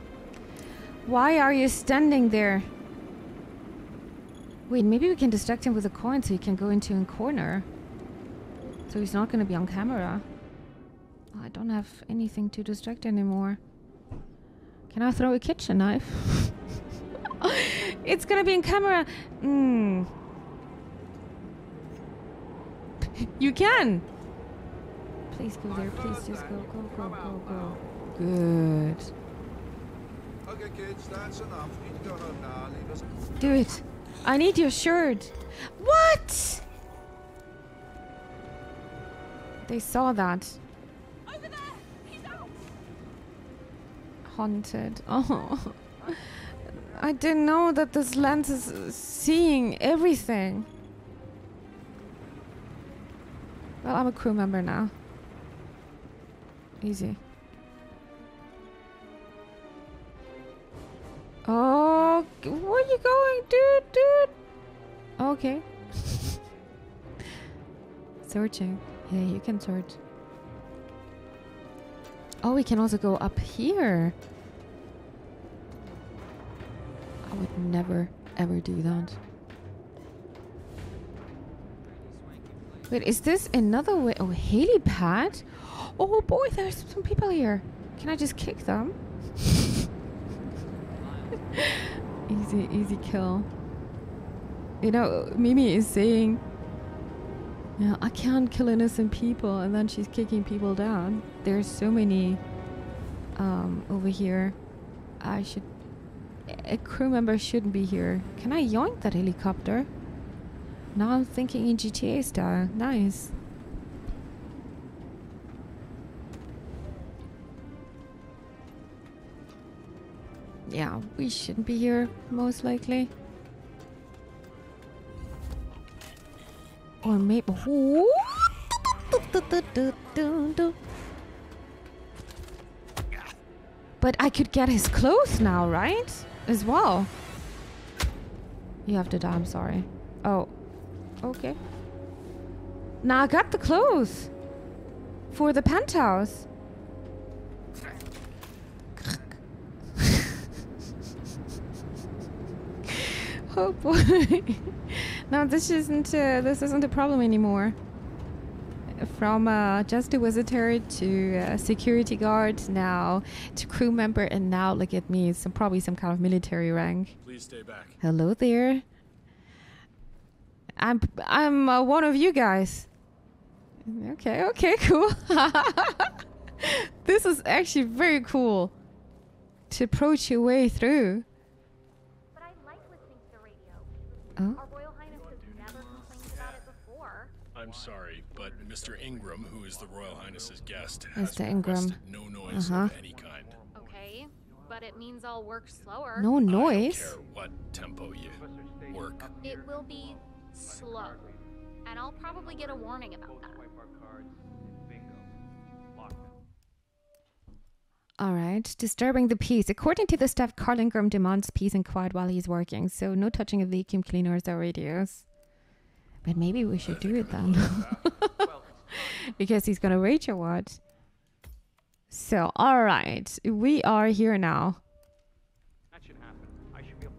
Why are you standing there? Wait, maybe we can distract him with a coin so he can go into a corner. So he's not gonna be on camera. I don't have anything to distract anymore. Can I throw a kitchen knife? It's gonna be in camera. Mm. You can. Please go there. Please just go, go, go, go, go. Good. Okay, kids, that's enough. You need to go home now. Leave us. Do it. I need your shirt. What? They saw that. Haunted. Oh, I didn't know that this lens is seeing everything. Well, I'm a crew member now. Easy. Oh, where are you going, dude, dude? Okay. Searching. Yeah, you can search. Oh, we can also go up here. I would never, ever do that. Wait, is this another way? Oh, helipad? Oh boy, there's some people here. Can I just kick them? Easy, easy kill. You know, Mimi is saying, yeah, I can't kill innocent people, and then she's kicking people down. There's so many um, over here. I should... A crew member shouldn't be here. Can I yoink that helicopter? Now I'm thinking in G T A style. Nice. Yeah, we shouldn't be here, most likely. Or maybe... But I could get his clothes now, right? As well. You have to die, I'm sorry. Oh. Okay. Now I got the clothes. For the penthouse. Oh boy. No, this isn't uh, this isn't a problem anymore. From uh, just a visitor to a security guard, now to crew member, and now look at me, it's some, probably some kind of military rank. Please stay back. Hello there. I'm I'm uh, one of you guys. Okay, okay, cool. This is actually very cool to approach your way through. But I like listening to the radio. Oh. Our Royal Highness has never I'm sorry, but Mister Ingram, who is the Royal Highness's guest, has Mister Ingram. No noise uh-huh. of any kind. Okay, but it means I'll work slower. No noise? I don't care what tempo you work. It will be slow, and I'll probably get a warning about that. All right, disturbing the peace. According to the staff, Carl Ingram demands peace and quiet while he's working, so no touching of vacuum cleaners or radios. But maybe we should do it then. Because he's gonna rage or what? So, all right, we are here now. That should happen. I should be able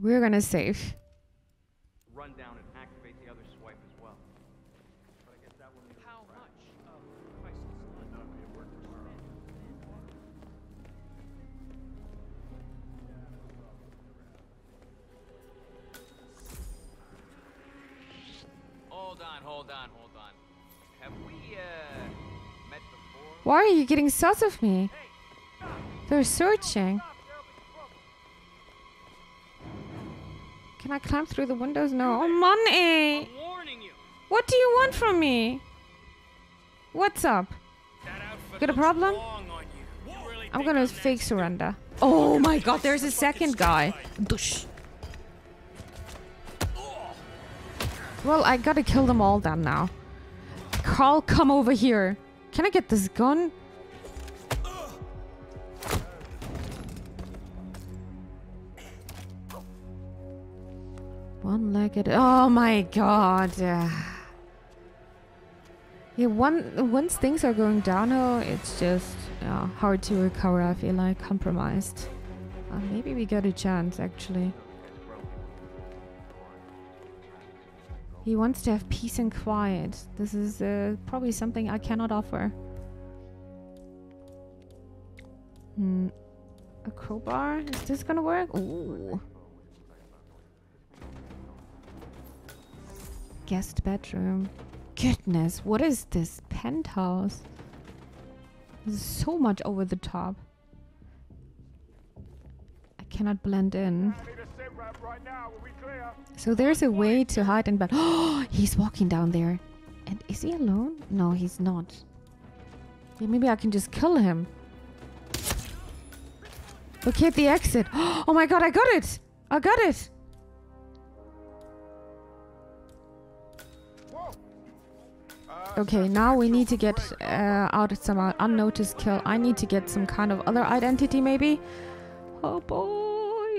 We're gonna save. Run down and activate the other swipe as well. But I guess that one is how much of the crisis is not going to work tomorrow. Hold on, hold on, hold on. Have we uh, met before? Why are you getting sus of me? Hey, they're searching. Can I climb through the windows? No. Oh, money! I'm warning you. What do you want from me? What's up? Got a problem? You. You really I'm gonna fake surrender. Thing. Oh my god, there's a second guy. Dush. Well, I gotta kill them all then now. Carl, come over here. Can I get this gun? One-legged. Oh my god. Yeah, one, once things are going downhill, it's just uh, hard to recover. I feel like compromised. Uh, maybe we got a chance actually. He wants to have peace and quiet. This is uh, probably something I cannot offer. Mm. A crowbar? Is this gonna work? Ooh. Guest bedroom. Goodness, what is this penthouse? This is so much over the top. I cannot blend in. So there's a way to hide in bed. Oh, he's walking down there. And is he alone? No, he's not. Yeah, maybe I can just kill him. Look at the exit. Oh my god, I got it! I got it! Okay, now we need to get uh, out some uh, unnoticed kill. I need to get some kind of other identity maybe. Oh boy.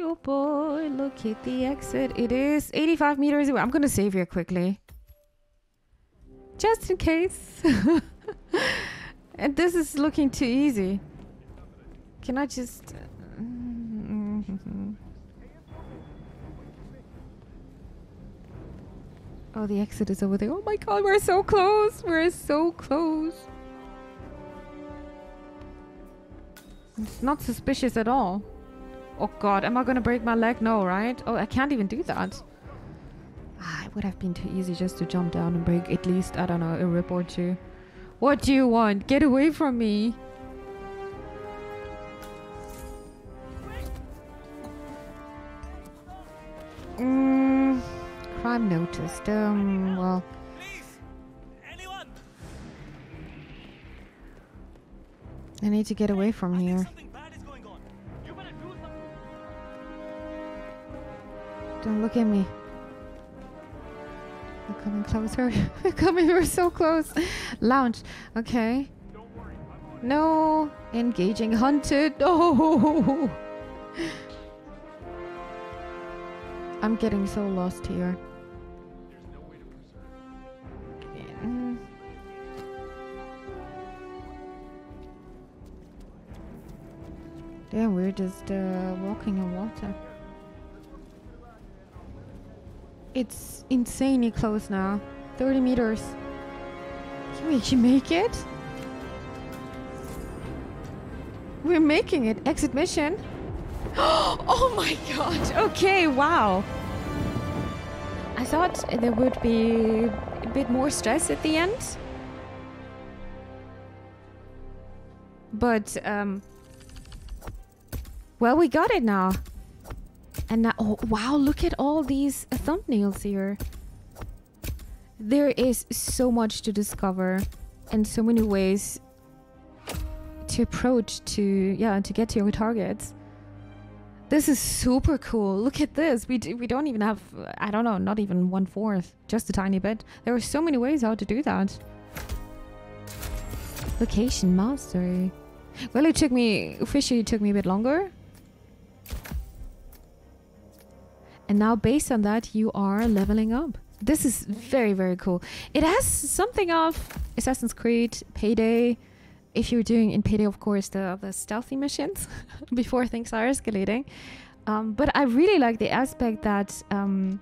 Oh boy, look at the exit. It is eighty-five meters away. I'm gonna save here quickly. Just in case. And this is looking too easy. Can I just... Oh, the exit is over there. Oh my god, we're so close. We're so close. It's not suspicious at all. Oh god, am I gonna break my leg? No, right? Oh, I can't even do that. Ah, it would have been too easy just to jump down and break at least, I don't know, a rib or two. What do you want? Get away from me! Mm, crime noticed. Um, well... I need to get away from here. Don't look at me. We're coming closer. We're coming. We're so close. Lounge. Okay. No. Engaging hunted. Oh. I'm getting so lost here. Yeah, we're just uh, walking in water. It's insanely close now. thirty meters. Can we actually make it? We're making it. Exit mission. Oh my god. Okay, wow. I thought there would be a bit more stress at the end. But, um... well, we got it now. And now, oh, wow, look at all these thumbnails here. There is so much to discover and so many ways to approach to, yeah, to get to your targets. This is super cool. Look at this. We, do, we don't even have, I don't know, not even one fourth, just a tiny bit. There are so many ways how to do that. Location mastery. Well, it took me, officially took me a bit longer. And now based on that, you are leveling up. This is very, very cool. It has something of Assassin's Creed, Payday. If you're doing in Payday, of course, the, the stealthy missions before things are escalating. Um, but I really like the aspect that um,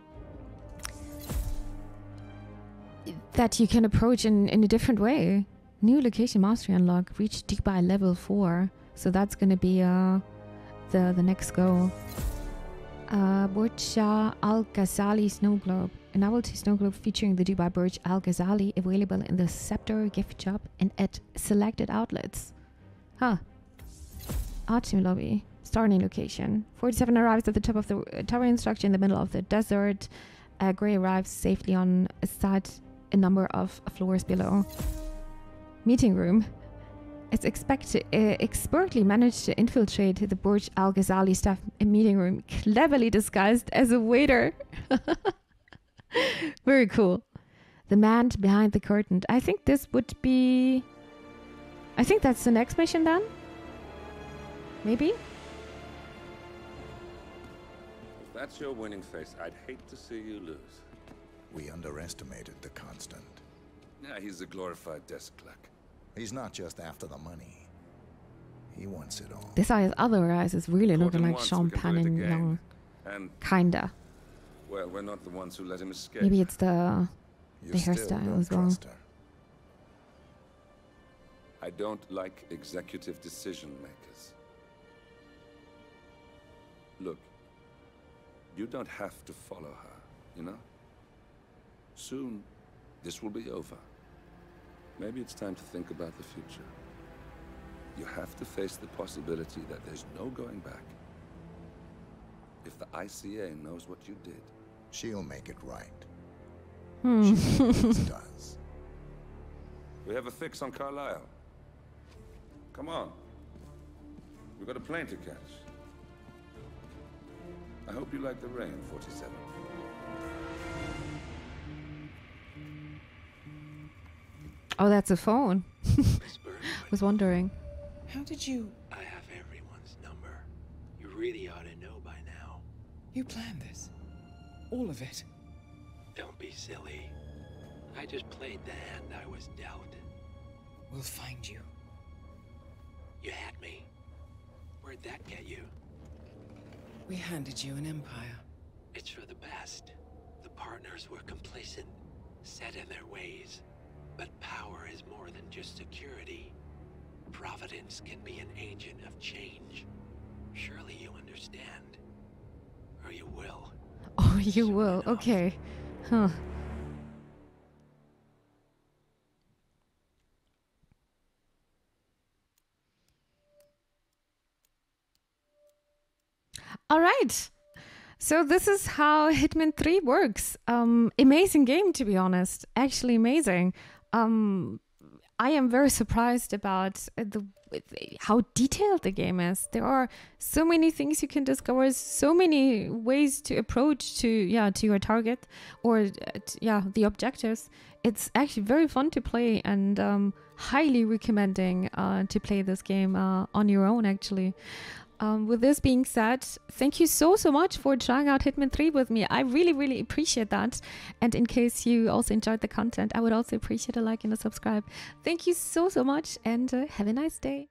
that you can approach in, in a different way. New location mastery unlock. Reach Dubai level four. So that's going to be uh, the, the next goal. Uh, Burj Al Ghazali Snow Globe. A novelty snow globe featuring the Dubai Burj Al Ghazali, available in the Scepter gift shop and at selected outlets. Huh. Archim lobby. Starting location. forty-seven arrives at the top of the uh, tower structure in the middle of the desert. Uh, Gray arrives safely on a site a number of floors below. Meeting room. It's expected, uh, expertly managed to infiltrate the Burj Al Ghazali staff meeting room, cleverly disguised as a waiter. Very cool. The man behind the curtain. I think this would be... I think that's the next mission then? Maybe? If that's your winning face, I'd hate to see you lose. We underestimated the Constant. Yeah, he's a glorified desk clerk. He's not just after the money. He wants it all. This guy's other eyes is really looking like Sean Bean in Long. Kinda. Well, we're not the ones who let him escape. Maybe it's the, the hairstyle as well. I don't like executive decision makers. Look, you don't have to follow her, you know? Soon, this will be over. Maybe it's time to think about the future. You have to face the possibility that there's no going back. If the I C A knows what you did, she'll make it right. Hmm. She always does. We have a fix on Carlisle. Come on. We've got a plane to catch. I hope you like the rain, forty-seven. Oh, that's a phone. I was wondering. How did you... I have everyone's number. You really ought to know by now. You planned this? All of it? Don't be silly. I just played the hand I was dealt. We'll find you. You had me. Where'd that get you? We handed you an empire. It's for the best. The partners were complacent, set in their ways. But power is more than just security. Providence can be an agent of change. Surely you understand. Or you will. Oh, you will. Okay. Huh. All right. So this is how Hitman three works. Um, amazing game, to be honest. Actually amazing. Um, I am very surprised about the, how detailed the game is. There are so many things you can discover, so many ways to approach to yeah to your target or uh, to, yeah the objectives. It's actually very fun to play and um, highly recommending uh, to play this game uh, on your own actually. Um, with this being said, thank you so, so much for trying out Hitman three with me. I really, really appreciate that. And in case you also enjoyed the content, I would also appreciate a like and a subscribe. Thank you so, so much and uh, have a nice day.